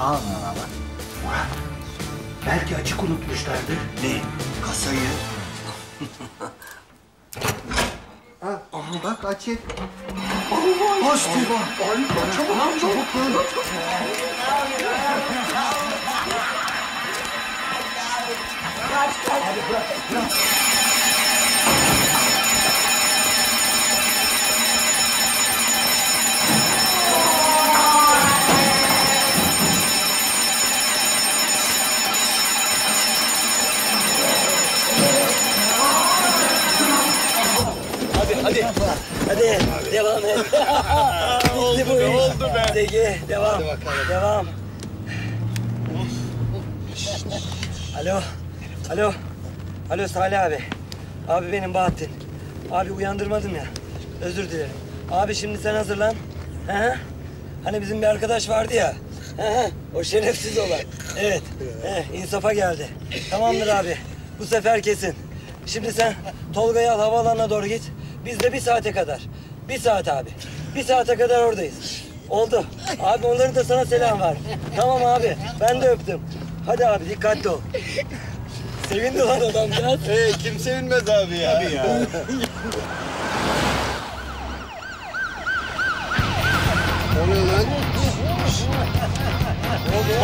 Almıyorum ama. Murat, belki açık unutmuşlardır. Ne? Kasayı. Ha, bak açık. Allah! Açtı! Allah! Çabuk, çabuk! Kaç! Hadi bırak! Hadi, hadi, devam et. Oldu be, oldu be. Zeki, devam, devam. Alo, alo, alo Salih abi. Abi benim Bahattin. Abi uyandırmadım ya, özür dilerim. Abi şimdi sen hazırlan. He? Hani bizim bir arkadaş vardı ya. He? O şerefsiz olan. Evet, he, insafa geldi. Tamamdır abi, bu sefer kesin. Şimdi sen Tolga'yı al, havaalanına doğru git. Biz de bir saate kadar. Bir saat abi. Bir saate kadar oradayız. Oldu. Abi onların da sana selam var. Tamam abi. Ben de öptüm. Hadi abi dikkatli ol. Sevindi lan adam biraz. Kim sevinmez abi ya. Abi ya. O ne lan?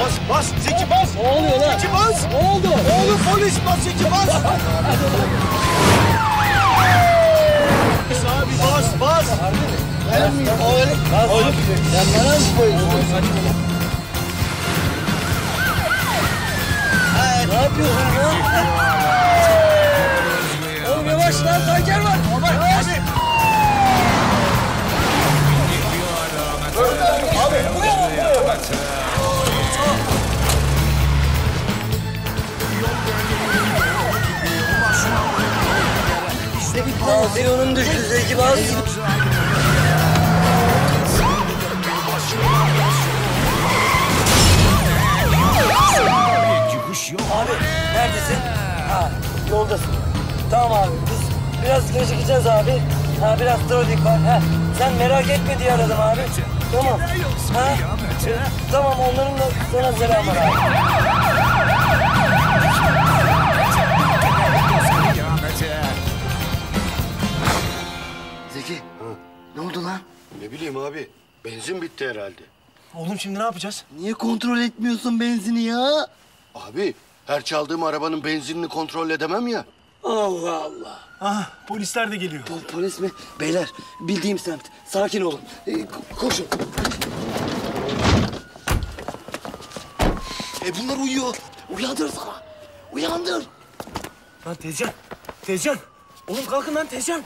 Bas, bas. Zeki bas. Ne oluyor lan? Zeki bas. Ne oldu? Oğlum polis bas. Zeki bas. Abi bas, bas! Ben miyim? Oğlum, sen bana mı koyuyorsun? Ne yapıyorsun ya? Oğlum yavaş lan, tanker var! Yavaş! Abi, buraya! Seni onun düştü Zeki bas. Abi neredesin? Ha, yoldasın. Tamam abi biz biraz gecikeceğiz abi. Ha biraz trafik var. Ha, sen merak etme diye aradım abi. Tamam. Ha? Tamam onların da sana selam var abi. Zeki, ne oldu lan? Ne bileyim abi, benzin bitti herhalde. Oğlum şimdi ne yapacağız? Niye kontrol etmiyorsun benzini ya? Abi, her çaldığım arabanın benzinini kontrol edemem ya. Allah Allah. Ah, polisler de geliyor. Polis mi? Beyler, bildiğim semt. Sakin olun. Koşun. Bunlar uyuyor. Uyandır sana. Uyandır. Lan Tezcan, Tezcan. Oğlum kalkın lan Tezcan.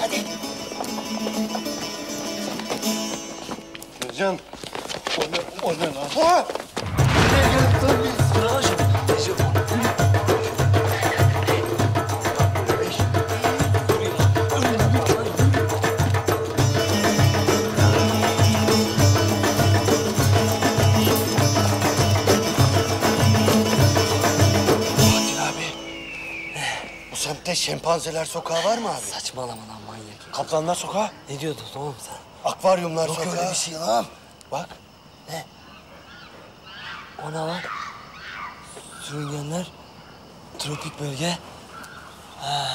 Hadi. Tezcan. O ne lan? Ha! Şempanzeler sokağı var mı abi? Saçmalama lan manyak. Kaplanlar sokağı? Ne diyordun oğlum sen? Akvaryumlar sokağı. Yok öyle bir şey lan. Bak. Ne? Ona bak. Sürüngenler. Tropik bölge. Ha.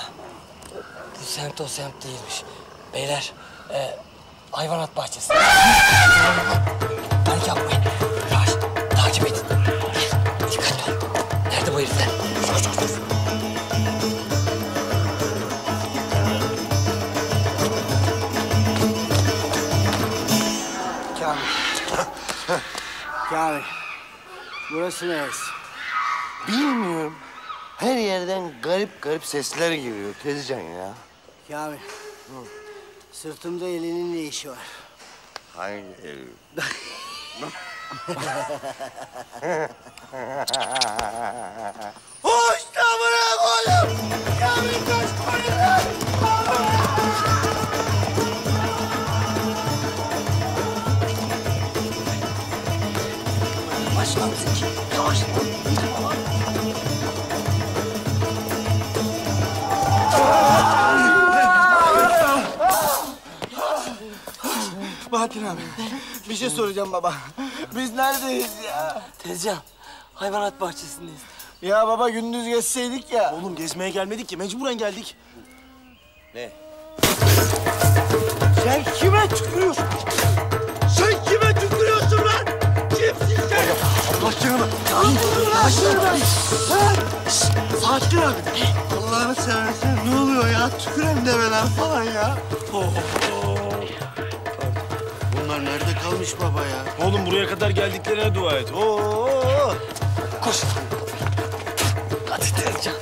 Bu semt o semt değilmiş. Beyler. Hayvanat bahçesi. Panik yapmayın. Raş. Takip edin. Dikkat ol. Nerede bu herifler? Çok. Kamil, burası neresi? Bilmiyorum. Her yerden garip garip sesler geliyor Tezcan ya. Kamil, sırtımda elinin ne işi var? Hangi eli? Hoş da bırak oğlum! Kamil kaç koyun! Zeki, yavaş. Bahattin abi, bir şey soracağım baba. Biz neredeyiz ya? Tezcan, hayvanat bahçesindeyiz. Ya baba, gündüz gezseydik ya. Oğlum gezmeye gelmedik ki, mecburen geldik. Ne? Sen kime tükürüyorsun? Sen kime tükürüyorsun lan? Kimsin sen? Allah canına! Aşırı! Sakin abi! Allah'ını seversen ne oluyor ya? Tükürem demeler falan ya! Oh. Bunlar nerede kalmış baba ya? Oğlum buraya kadar geldiklerine dua et. Oh. Koş! Hadi Tezcan!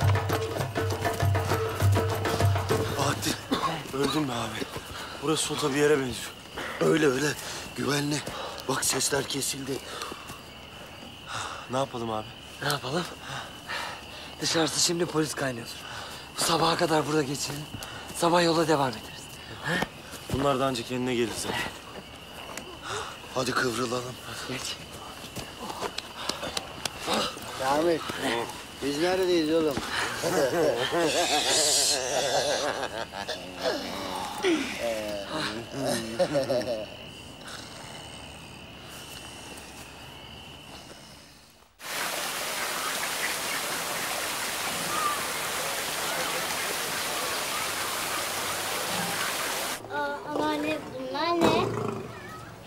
Bahattin, öldün mü abi? Burası sulta bir yere benziyor. Öyle güvenli. Bak sesler kesildi. Ne yapalım abi? Ne yapalım? Dışarısı şimdi polis kaynıyor. Sabaha kadar burada geçelim. Sabah yola devam ederiz. Bunlar da ancak kendine gelir zaten. Evet. Hadi kıvrılalım. Evet. Kamil, biz neredeyiz oğlum?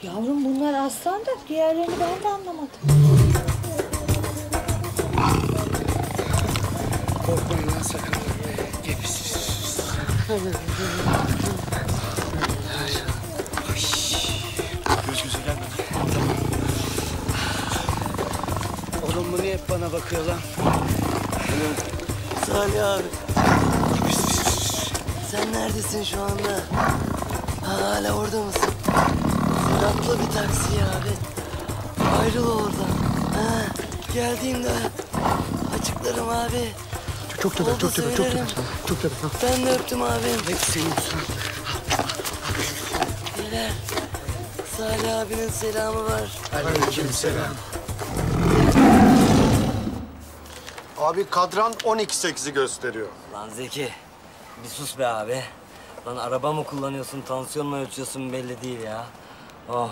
Yavrum bunlar aslan da diğerlerini ben de anlamadım. Korkmayın lan sakın. Gepsiz. Göz göze gelmedi. Oğlum bu niye hep bana bakıyor lan? Salih abi. Gepsiz. Sen neredesin şu anda? Hala orada mısın? Atla bir taksiye abi. Ayrıl oradan. Ha, geldiğimde açıklarım abi. Çok tebrik. Ben de öptüm abim. Hepsi senin için. Beyler, Salih abinin selamı var. Aleykümselam. Abi kadran 12.8'i gösteriyor. Lan Zeki, bir sus be abi. Lan araba mı kullanıyorsun, tansiyon mu ölçüyorsun belli değil ya. Oh.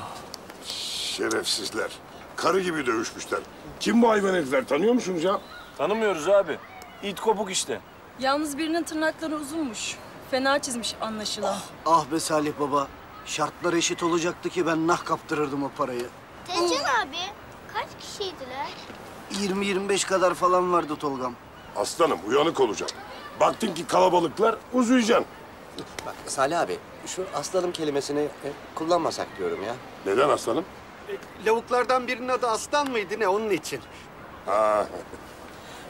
Şerefsizler. Karı gibi dövüşmüşler. Kim bu hayvan herifler? Tanıyor musunuz ya? Tanımıyoruz abi. İt kopuk işte. Yalnız birinin tırnakları uzunmuş. Fena çizmiş anlaşılan. Ah be Salih baba. Şartlar eşit olacaktı ki ben nah kaptırırdım o parayı. Tezcan abi kaç kişiydiler? 20-25 kadar falan vardı Tolgam. Aslanım uyanık olacaksın. Baktın ki kalabalıklar uzayacaksın. Bak Salih abi, şu aslanım kelimesini kullanmasak diyorum ya. Neden aslanım? Lavuklardan birinin adı aslan mıydı ne onun için? Ha.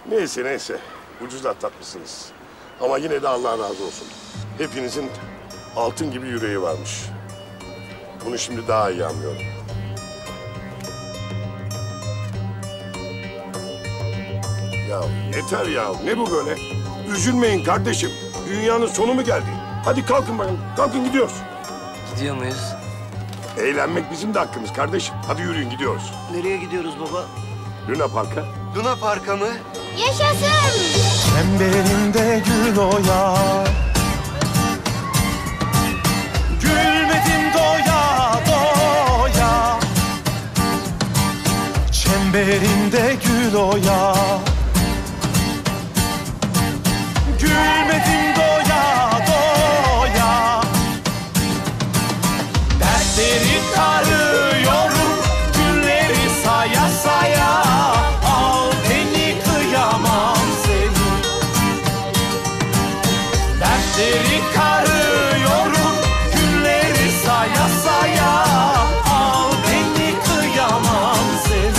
Neyse. Ucuz atlatmışsınız. Ama yine de Allah razı olsun. Hepinizin altın gibi yüreği varmış. Bunu şimdi daha iyi anlıyorum. Ya yeter ya. Ne bu böyle? Üzülmeyin kardeşim. Dünyanın sonu mu geldi? Hadi kalkın bakalım. Kalkın gidiyoruz. Gidiyor muyuz? Eğlenmek bizim de hakkımız kardeşim. Hadi yürüyün gidiyoruz. Nereye gidiyoruz baba? Luna Park'a. Luna Park'a mı? Yaşasın! Çemberinde gül oya. Gülmedim doya doya. Çemberinde gül oya. Gülmedim doya doya. Dertleri tarıyorum, günleri saya saya. Al beni kıyamam seni. Dertleri tarıyorum, günleri saya saya. Al beni kıyamam seni.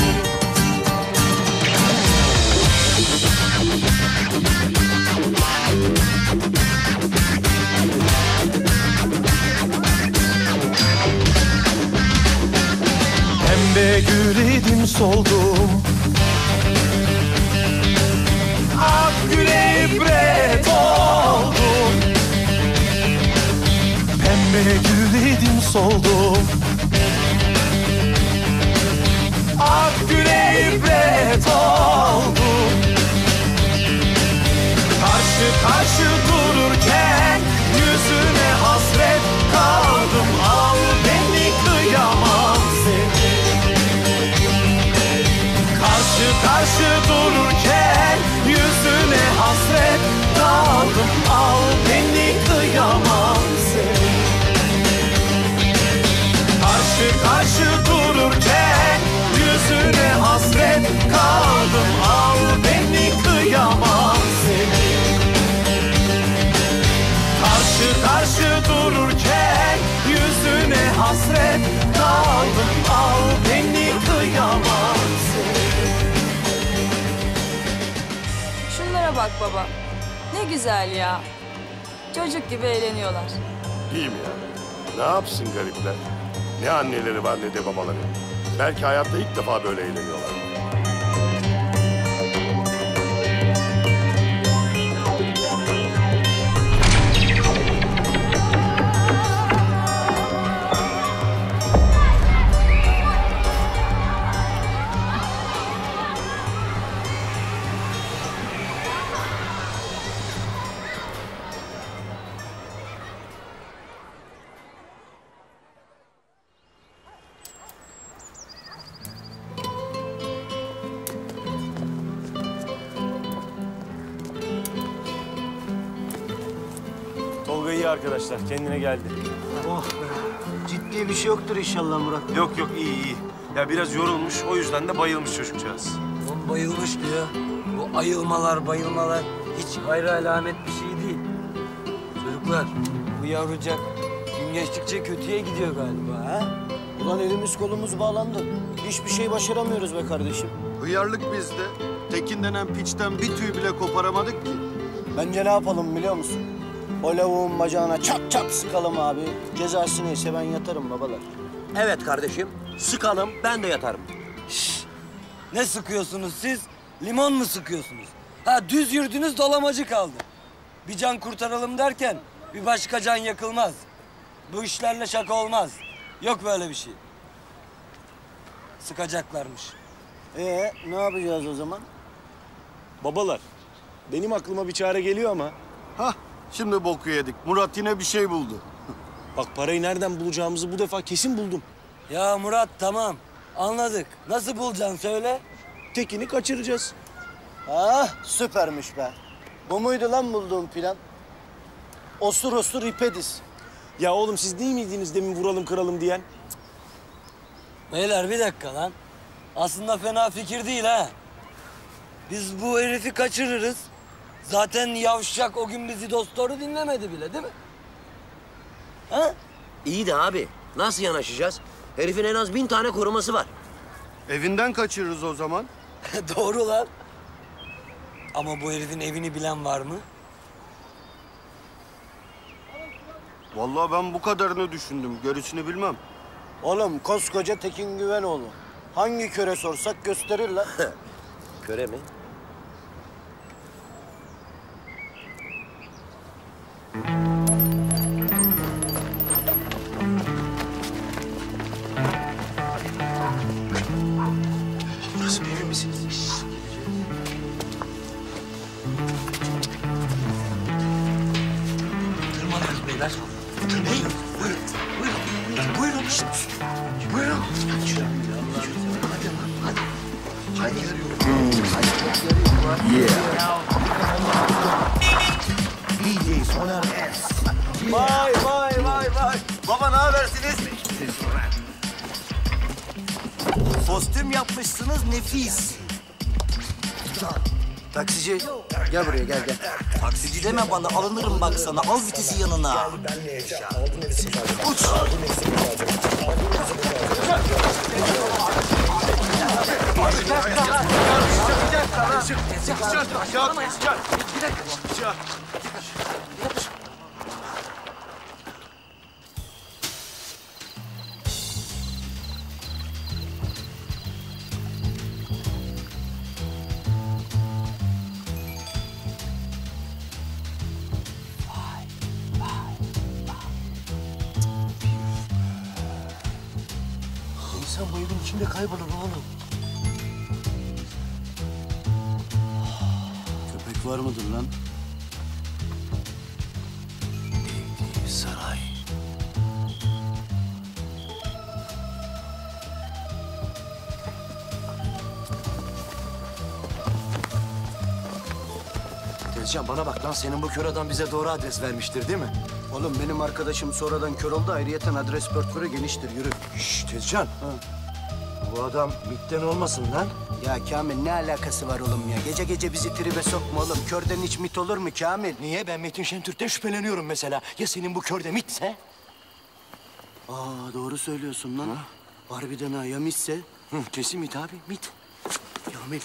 Pembe gül idim soldum, ak güle ibret oldum. Pembe gül idim soldum, ak güle ibret oldum. Karşı karşı dururken yüzüne hasret kaldım. Al beni kıyamam seni. Karşı karşı dururken yüzüne hasret kaldım. Al beni kıyamam seni. Karşı karşı dururken yüzüne hasret kaldım. Al beni kıyamam seni. Karşı karşı dururken yüzüne hasret kaldım. Al beni kıyamam seni. Şunlara bak baba. Ne güzel ya. Çocuk gibi eğleniyorlar. Değil mi ya? Ne yapsın garipler? Ne anneleri var ne de babaları. Belki hayatta ilk defa böyle eğleniyorlar. Arkadaşlar kendine geldi. Oh be. Ciddi bir şey yoktur inşallah Murat. Yok yok, iyi iyi. Ya biraz yorulmuş, o yüzden de bayılmış çocukcağız. O bayılmış diyor. Bu ayılmalar bayılmalar hiç hayra alamet bir şey değil. Çocuklar bu yavrucak gün geçtikçe kötüye gidiyor galiba ha? Ulan elimiz kolumuz bağlandı. Hiçbir şey başaramıyoruz be kardeşim. Hıyarlık bizde. Tekin denen piçten bir tüy bile koparamadık ki. Bence ne yapalım biliyor musun? O lavuğun bacağına çat çat sıkalım abi. Cezası neyse ben yatarım babalar. Evet kardeşim, sıkalım ben de yatarım. Şişt, ne sıkıyorsunuz siz? Limon mu sıkıyorsunuz? Ha düz yürüdünüz dolamacı kaldı. Bir can kurtaralım derken bir başka can yakılmaz. Bu işlerle şaka olmaz. Yok böyle bir şey. Sıkacaklarmış. Ne yapacağız o zaman? Babalar, benim aklıma bir çare geliyor ama. Hah. Şimdi boku yedik. Murat yine bir şey buldu. Bak parayı nereden bulacağımızı bu defa kesin buldum. Ya Murat tamam. Anladık. Nasıl bulacaksın söyle? Tekin'i kaçıracağız. Ah süpermiş be. Bu muydu lan bulduğum plan? Osur osur ipediz. Ya oğlum siz değil miydiniz demin vuralım kıralım diyen? Beyler bir dakika lan. Aslında fena fikir değil ha. Biz bu herifi kaçırırız. Zaten yavşak o gün bizi dost doğru dinlemedi bile değil mi? Ha? İyi de abi nasıl yanaşacağız? Herifin en az 1000 tane koruması var. Evinden kaçırırız o zaman. Doğru lan. Ama bu herifin evini bilen var mı? Vallahi ben bu kadarını düşündüm. Gerisini bilmem. Oğlum koskoca Tekin Güvenoğlu. Hangi köre sorsak gösterirler. Köre mi? Burası bir evimiz. Tırmanıyoruz beyler. Tırmanıyoruz. Buyurun. Buyurun. Buyurun. Buyurun. Hadi lan. Hadi. Hadi yarıyorum. Hadi çok yarıyorum. DJ Soner S. Vay vay vay vay. Baba ne habersiniz? Kostüm yapmışsınız nefis. Taksici gel buraya gel. Taksici deme bana, alınırım bak sana. Al vitesi yanına. Uç. Bu evin içinde kaybolur oğlum. Köpek var mıdır lan? Değil saray. Tezcan bana bak lan, senin bu kör adam bize doğru adres vermiştir değil mi? Oğlum benim arkadaşım sonradan kör oldu, ayrıyeten adres portföyü geniştir, yürü. Şşş Tezcan. Bu adam MİT'ten olmasın lan. Ya Kamil ne alakası var oğlum ya? Gece gece bizi tribe sokma oğlum. Körden hiç MİT olur mu Kamil? Niye? Ben Metin Şentürk'ten şüpheleniyorum mesela. Ya senin bu körde MİT'se? Aa doğru söylüyorsun lan. Harbiden ha, ya MİT'se? Kesin MİT abi, MİT. Kamil,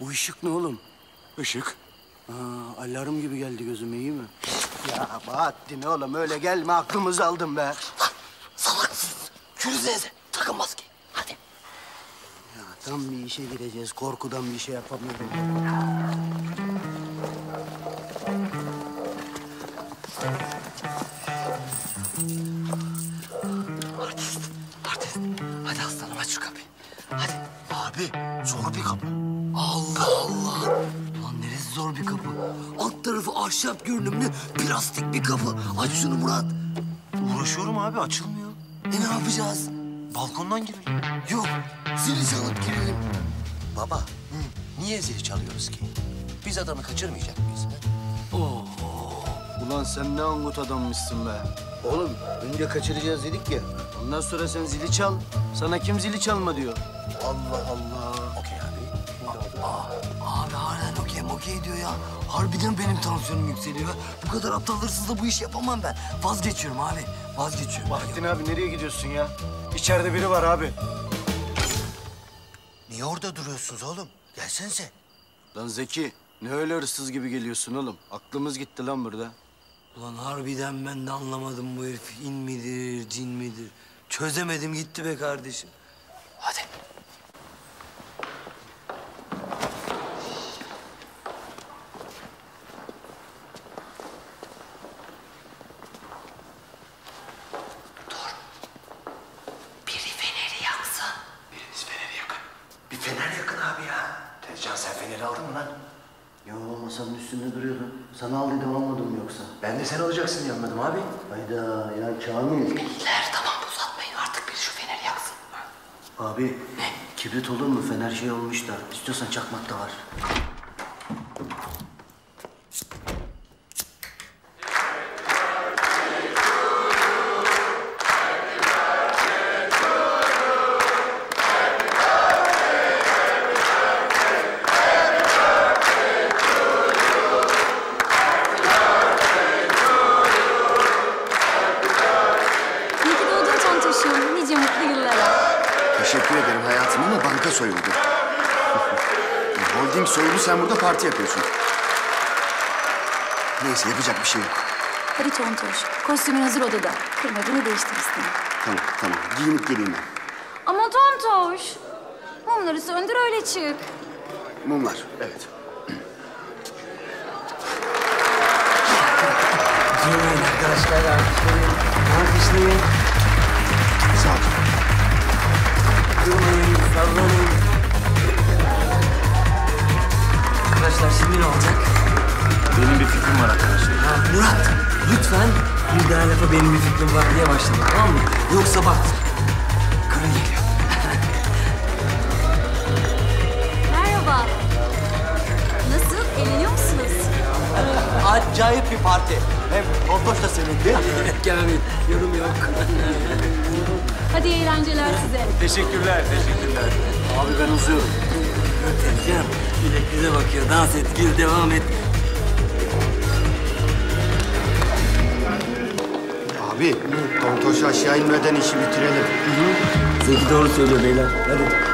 bu ışık ne oğlum? Işık? Aa, alarm gibi geldi gözüme, iyi mi? Ya Bahattin oğlum öyle gelme, aklımızı aldın be. Salaksız. Kürüzenize takın maske. Hadi. Ya tam bir işe gireceğiz. Korkudan bir şey yapamıyorum. Artist. Artist. Hadi aslanım aç şu kapıyı. Hadi. Abi zor bir kapı. Allah Allah. Zor bir kapı. Alt tarafı ahşap görünümlü plastik bir kapı. Aç şunu Murat. Uğraşıyorum abi, açılmıyor. Ne yapacağız? Balkondan girelim. Yok, zili çalıp girelim. Baba, niye zili çalıyoruz ki? Biz adamı kaçırmayacak mıyız? Oo. Ulan sen ne angut adammışsın be. Oğlum, önce kaçıracağız dedik ya. Ondan sonra sen zili çal. Sana kim zili çalma diyor. Allah Allah. Okey abi. Abi halen okey diyor ya. Harbiden benim tansiyonum yükseliyor. Bu kadar aptal hırsızla bu işi yapamam ben. Vazgeçiyorum abi. Vazgeçiyorum. Bahattin abi nereye gidiyorsun ya? İçeride biri var abi. Niye orada duruyorsunuz oğlum? Gelsenize. Lan Zeki, ne öyle hırsız gibi geliyorsun oğlum? Aklımız gitti lan burada. Ulan harbiden ben de anlamadım bu herif. İn midir, cin midir? Çözemedim gitti be kardeşim. Hadi. Sana aldıydım, almadım yoksa. Ben de sen alacaksın yanmadım abi. Hayda ya Kamil. Beyler tamam uzatmayın artık, bir şu feneri yaksın. Abi ne? Kibrit olur mu? Fener şey olmuş da. İstiyorsan çakmak da var. Sen burada parti yapıyorsun. Neyse yapacak bir şey yok. Hadi Tontoş, kostümün hazır odada. Kırmadığını değiştir istedim. Tamam. Giyinip geleyim ben. Ama Tontoş, mumları söndür öyle çık. Mumlar, evet. Alkışlayın, alkışlayın, alkışlayın. Sağ olun. Durmayın, sallanın. Arkadaşlar şimdi ne olacak? Benim bir fikrim var arkadaşlar. Ha, Murat, lütfen bir daha lafa benim bir fikrim var diye başlayın, tamam mı? Yoksa bak, karı geliyor. Merhaba. Nasıl, eğleniyor musunuz? Acayip bir parti. Hem ortoş da sevindi. Kamil, yorum yok. Hadi eğlenceler size. Teşekkürler, teşekkürler. Abi ben uzuyorum. Tezcan, bilek bize bakıyor. Dans et, gir, devam et. Abi, ortoş aşağı inmeden işi bitirelim. Zeki doğru söylüyor beyler. Hadi.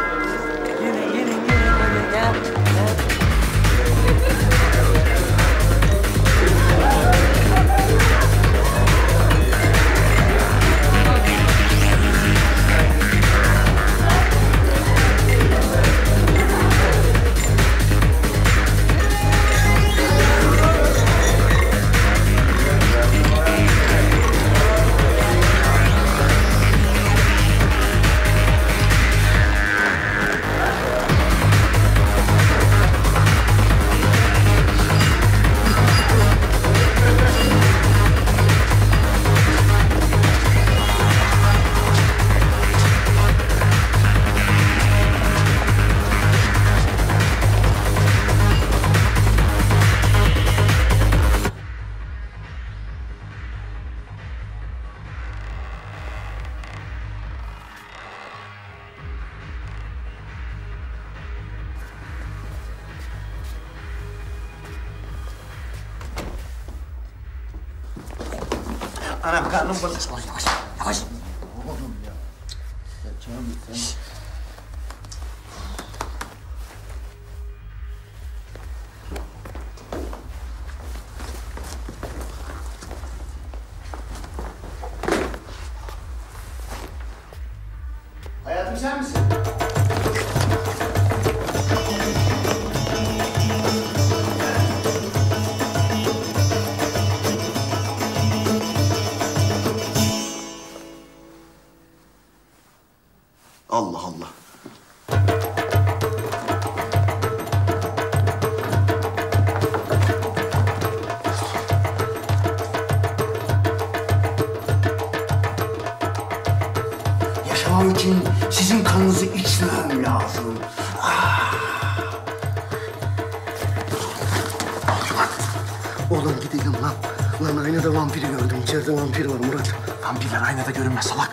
Vampir var Murat. Vampirler aynada görünmez salak.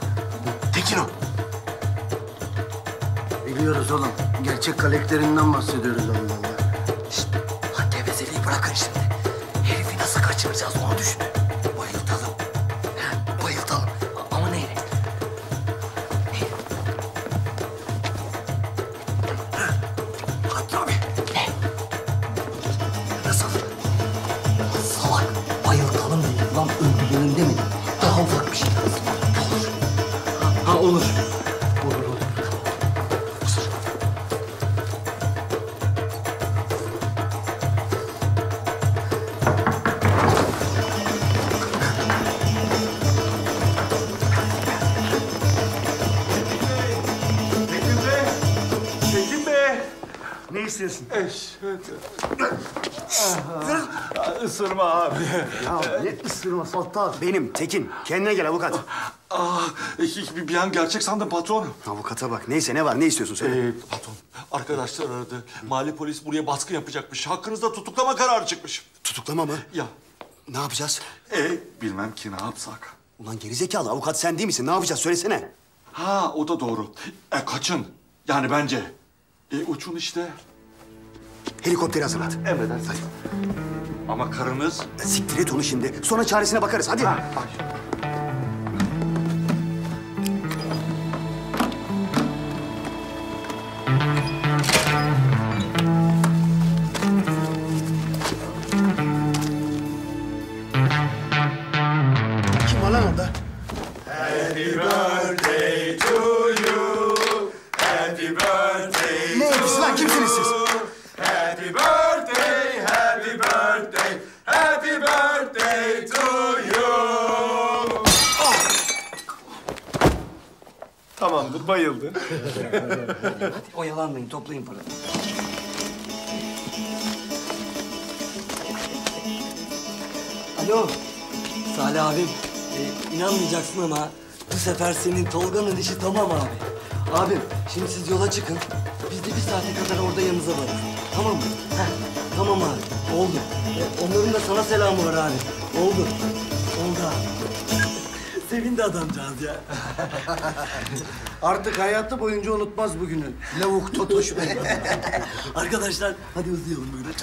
Tekin o. Biliyoruz oğlum. Gerçek karakterinden bahsediyoruz onlarla. Şşt. Lan gevezeliği bırakın şimdi. Herifi nasıl kaçıracağız onu düşünün. Bayıltalım. He, bayıltalım. Ama neyle? Neyle? Hadi abi. Ne? Nasıl? Salak. Bayıltalım dedi. Lan öldürülünde mi? Daha ufak bir şey lazım. Olur. Ha olur. Olur olur. Kusur. Tekin Bey. Ne istiyorsun? Isırma abi. Ya ne ısırması? Hatta benim Tekin. Kendine gel avukat. Ah, bir an gerçek sandım patron. Avukata bak. Neyse ne var? Ne istiyorsun sen? Patron, arkadaşlar aradı. Mahalle polisi buraya baskın yapacakmış. Hakkınızda tutuklama kararı çıkmış. Tutuklama mı? Ya. Ne yapacağız? Bilmem ki ne yapsak. Ulan gerizekalı avukat sen değil misin? Ne yapacağız? Söylesene. Ha, o da doğru. Kaçın. Yani bence. Uçun işte. Helikopteri hazırlat. Emredersin. Hadi. Ama karınız... Siktir et onu şimdi. Sonra çaresine bakarız. Hadi. Ha, hadi. Kim var lan orada? Happy birthday to you. Happy birthday to you. Ne lan? Kimsiniz siz? Happy birthday. Happy birthday to you. Tamamdır, bayıldı. Hadi oyalanmayın, toplayın paranı. Alo, Salih abim. İnanmayacaksın ama bu sefer senin Tolga'nın işi tamam abi. Abim, şimdi siz yola çıkın. Biz de bir saate kadar orada yanınıza varız. Tamam mı? Heh. Tamam abi, oldu. Onların da sana selamı var abi. Oldu. Oldu abi. Sevindi adamcağız ya. Artık hayatı boyunca unutmaz bugünü. Lavuk, totoş be. Arkadaşlar, hadi uzayalım böyle.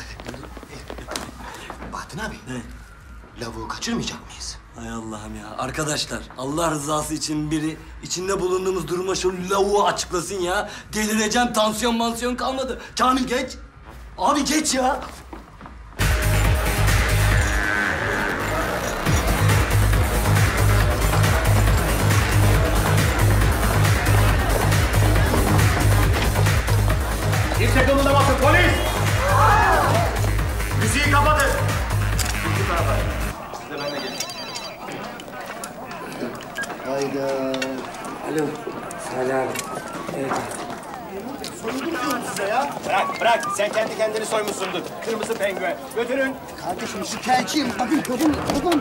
Bahattin abi, he? Lavuğu kaçırmayacak mıyız? Hay Allah'ım ya. Arkadaşlar, Allah rızası için biri içinde bulunduğumuz duruma şu lavuğu açıklasın ya. Delireceğim, tansiyon mansiyon kalmadı. Kamil geç. Abi geç ya. Kimse yolunda basın polis. Müziği kapatın. Bu tarafa. Siz de benimle gelin. Hayda. Alo. Selam. Evet. Soydum size ya. Bırak, bırak. Sen kendi kendini soymuşsundur. Kırmızı penguen. Götürün. Kardeşim şikayetçiyim. Bakın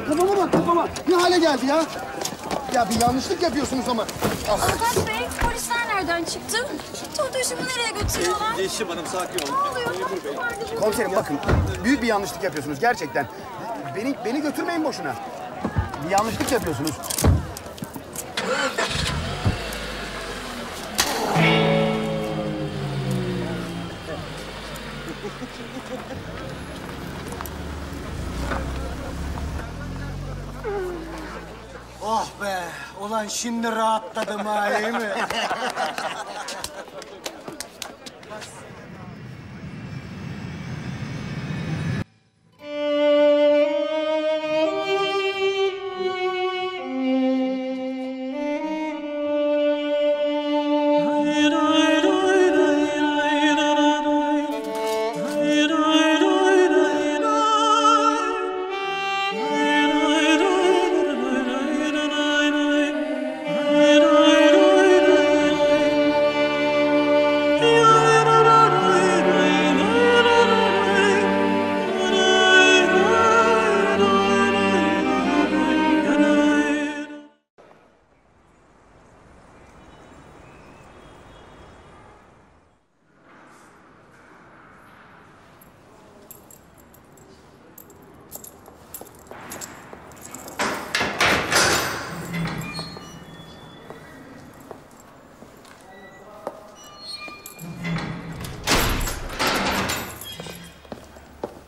kafama bak kafama. Ne hale geldi ya? Ya bir yanlışlık yapıyorsunuz ama. Avukat Bey, polisler nereden çıktı? Totoşumu nereye götürüyorlar? Yeşim Hanım, sakin olun. Ne oluyor? Komiserim bakın, büyük bir yanlışlık yapıyorsunuz gerçekten. Beni götürmeyin boşuna. Bir yanlışlık yapıyorsunuz. Oh be! Ulan şimdi rahatladım ha, iyi mi?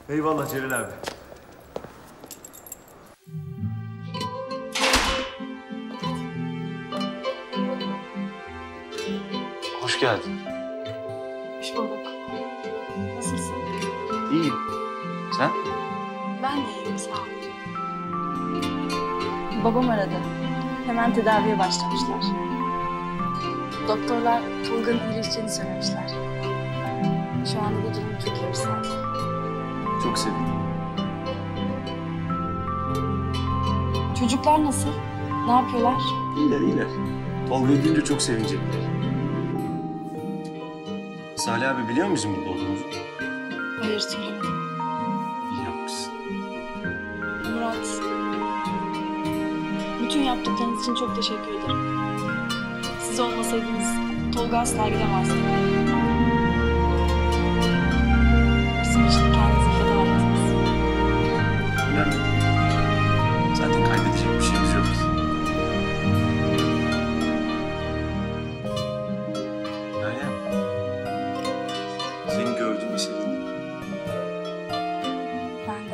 Eyvallah Celil abi. Hoş geldin. Hoş bulduk. Nasılsın? İyiyim. Sen? Ben de iyiyim, sağ ol. Babam aradı. Hemen tedaviye başlamışlar. Doktorlar Tolga'nın iyileşeceğini söylemişler. Şu anda bu durum çok iyimser. Çok sevindim. Çocuklar nasıl? Ne yapıyorlar? İyiler, iyiler. Tolga edince çok sevinecekler. Salih abi biliyor musun burada olduğunuzu? Hayır, söylemedim. İyi yapmışsın. Murat, bütün yaptıklarınız için çok teşekkür ederim. Siz olmasaydınız Tolga asla gidemezdi. Bizim için kendinizi... Zaten kaybedecek bir şeyimiz yok. Meryem, seni gördüm ve sevindim. Ben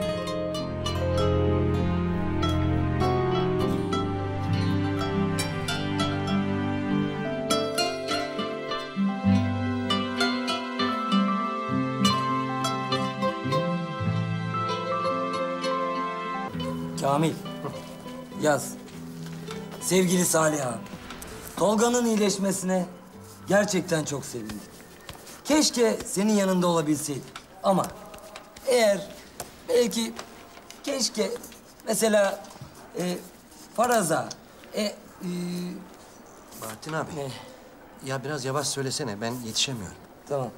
de. Kamil. Yaz. Sevgili Salih abi, Tolga'nın iyileşmesine gerçekten çok sevindim. Keşke senin yanında olabilseydim ama eğer belki keşke mesela faraza Bahattin abi. Ne? Ya biraz yavaş söylesene, ben yetişemiyorum. Tamam.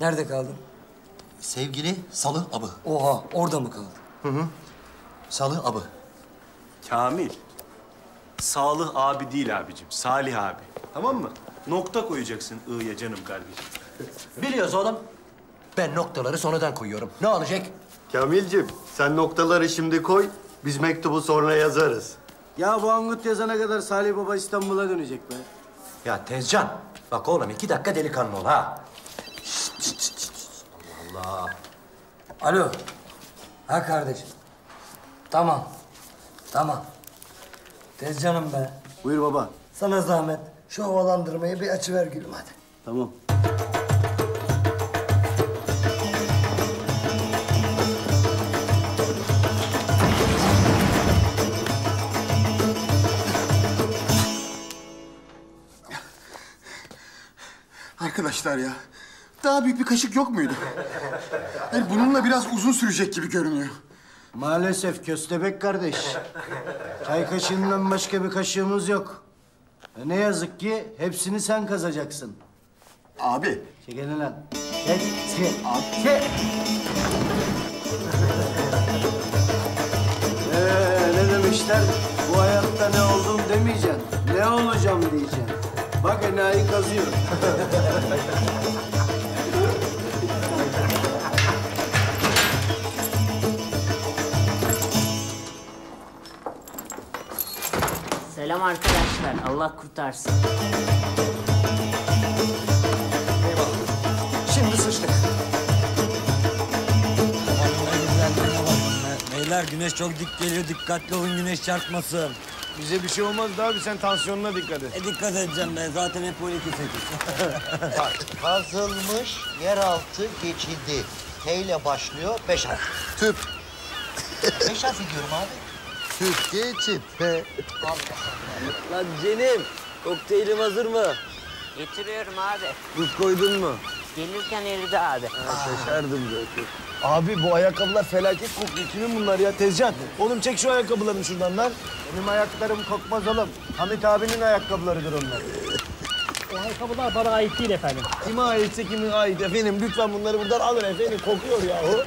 Nerede kaldın? Sevgili Salı abı. Oha, orada mı kaldın? Hı. Salı abı. Kamil. Salih abi değil abicim, Salih abi. Tamam mı? Nokta koyacaksın I'ya canım kardeşim. Biliyoruz oğlum. Ben noktaları sonradan koyuyorum. Ne olacak? Kamilciğim, sen noktaları şimdi koy, biz mektubu sonra yazarız. Ya bu angut yazana kadar Salih Baba İstanbul'a dönecek be. Ya Tezcan, bak oğlum 2 dakika delikanlı ol ha. Şişt, şişt, şişt. Allah Allah. Alo. Ha kardeşim. Tamam. Tamam. Tezcan'ım be. Buyur baba. Sana zahmet. Şu havalandırmayı bir açıver gülüm hadi. Tamam. Arkadaşlar ya, daha büyük bir kaşık yok muydu? Yani bununla biraz uzun sürecek gibi görünüyor. Maalesef köstebek kardeş. Çay kaşığından başka bir kaşığımız yok. Ve ne yazık ki hepsini sen kazacaksın. Abi. Çekene lan. Çek, çek, çek. Ne demişler? Bu hayatta ne oldum demeyeceksin. Ne olacağım diyeceksin. Bak enayi kazıyor. Selam arkadaşlar. Allah kurtarsın. Eyvallah. Şimdi sıçtık. Beyler güneş çok dik geliyor. Dikkatli olun güneş çarpmasın. Bize bir şey olmaz da abi, sen tansiyonuna dikkat et. Dikkat edeceğim ben, zaten hep 12-8. Bak, kazılmış yeraltı geçidi. T ile başlıyor, 5 harf. Tüp. 5 harf diyorum abi. Tüp geçit be. Allah. Lan Cenim, kokteylim hazır mı? Getiriyorum abi. Tuz koydun mu? Gelirken eridi abi. Şaşardım zaten. Abi bu ayakkabılar felaket kokuyor. Kimin bunlar ya Tezcan? Oğlum çek şu ayakkabılarını şuradan lan. Benim ayaklarım kokmaz oğlum. Hamit abinin ayakkabılarıdır onlar. O ayakkabılar bana ait değil efendim. Kime aitse kimin ait efendim. Lütfen bunları buradan alın efendim. Kokuyor yahu.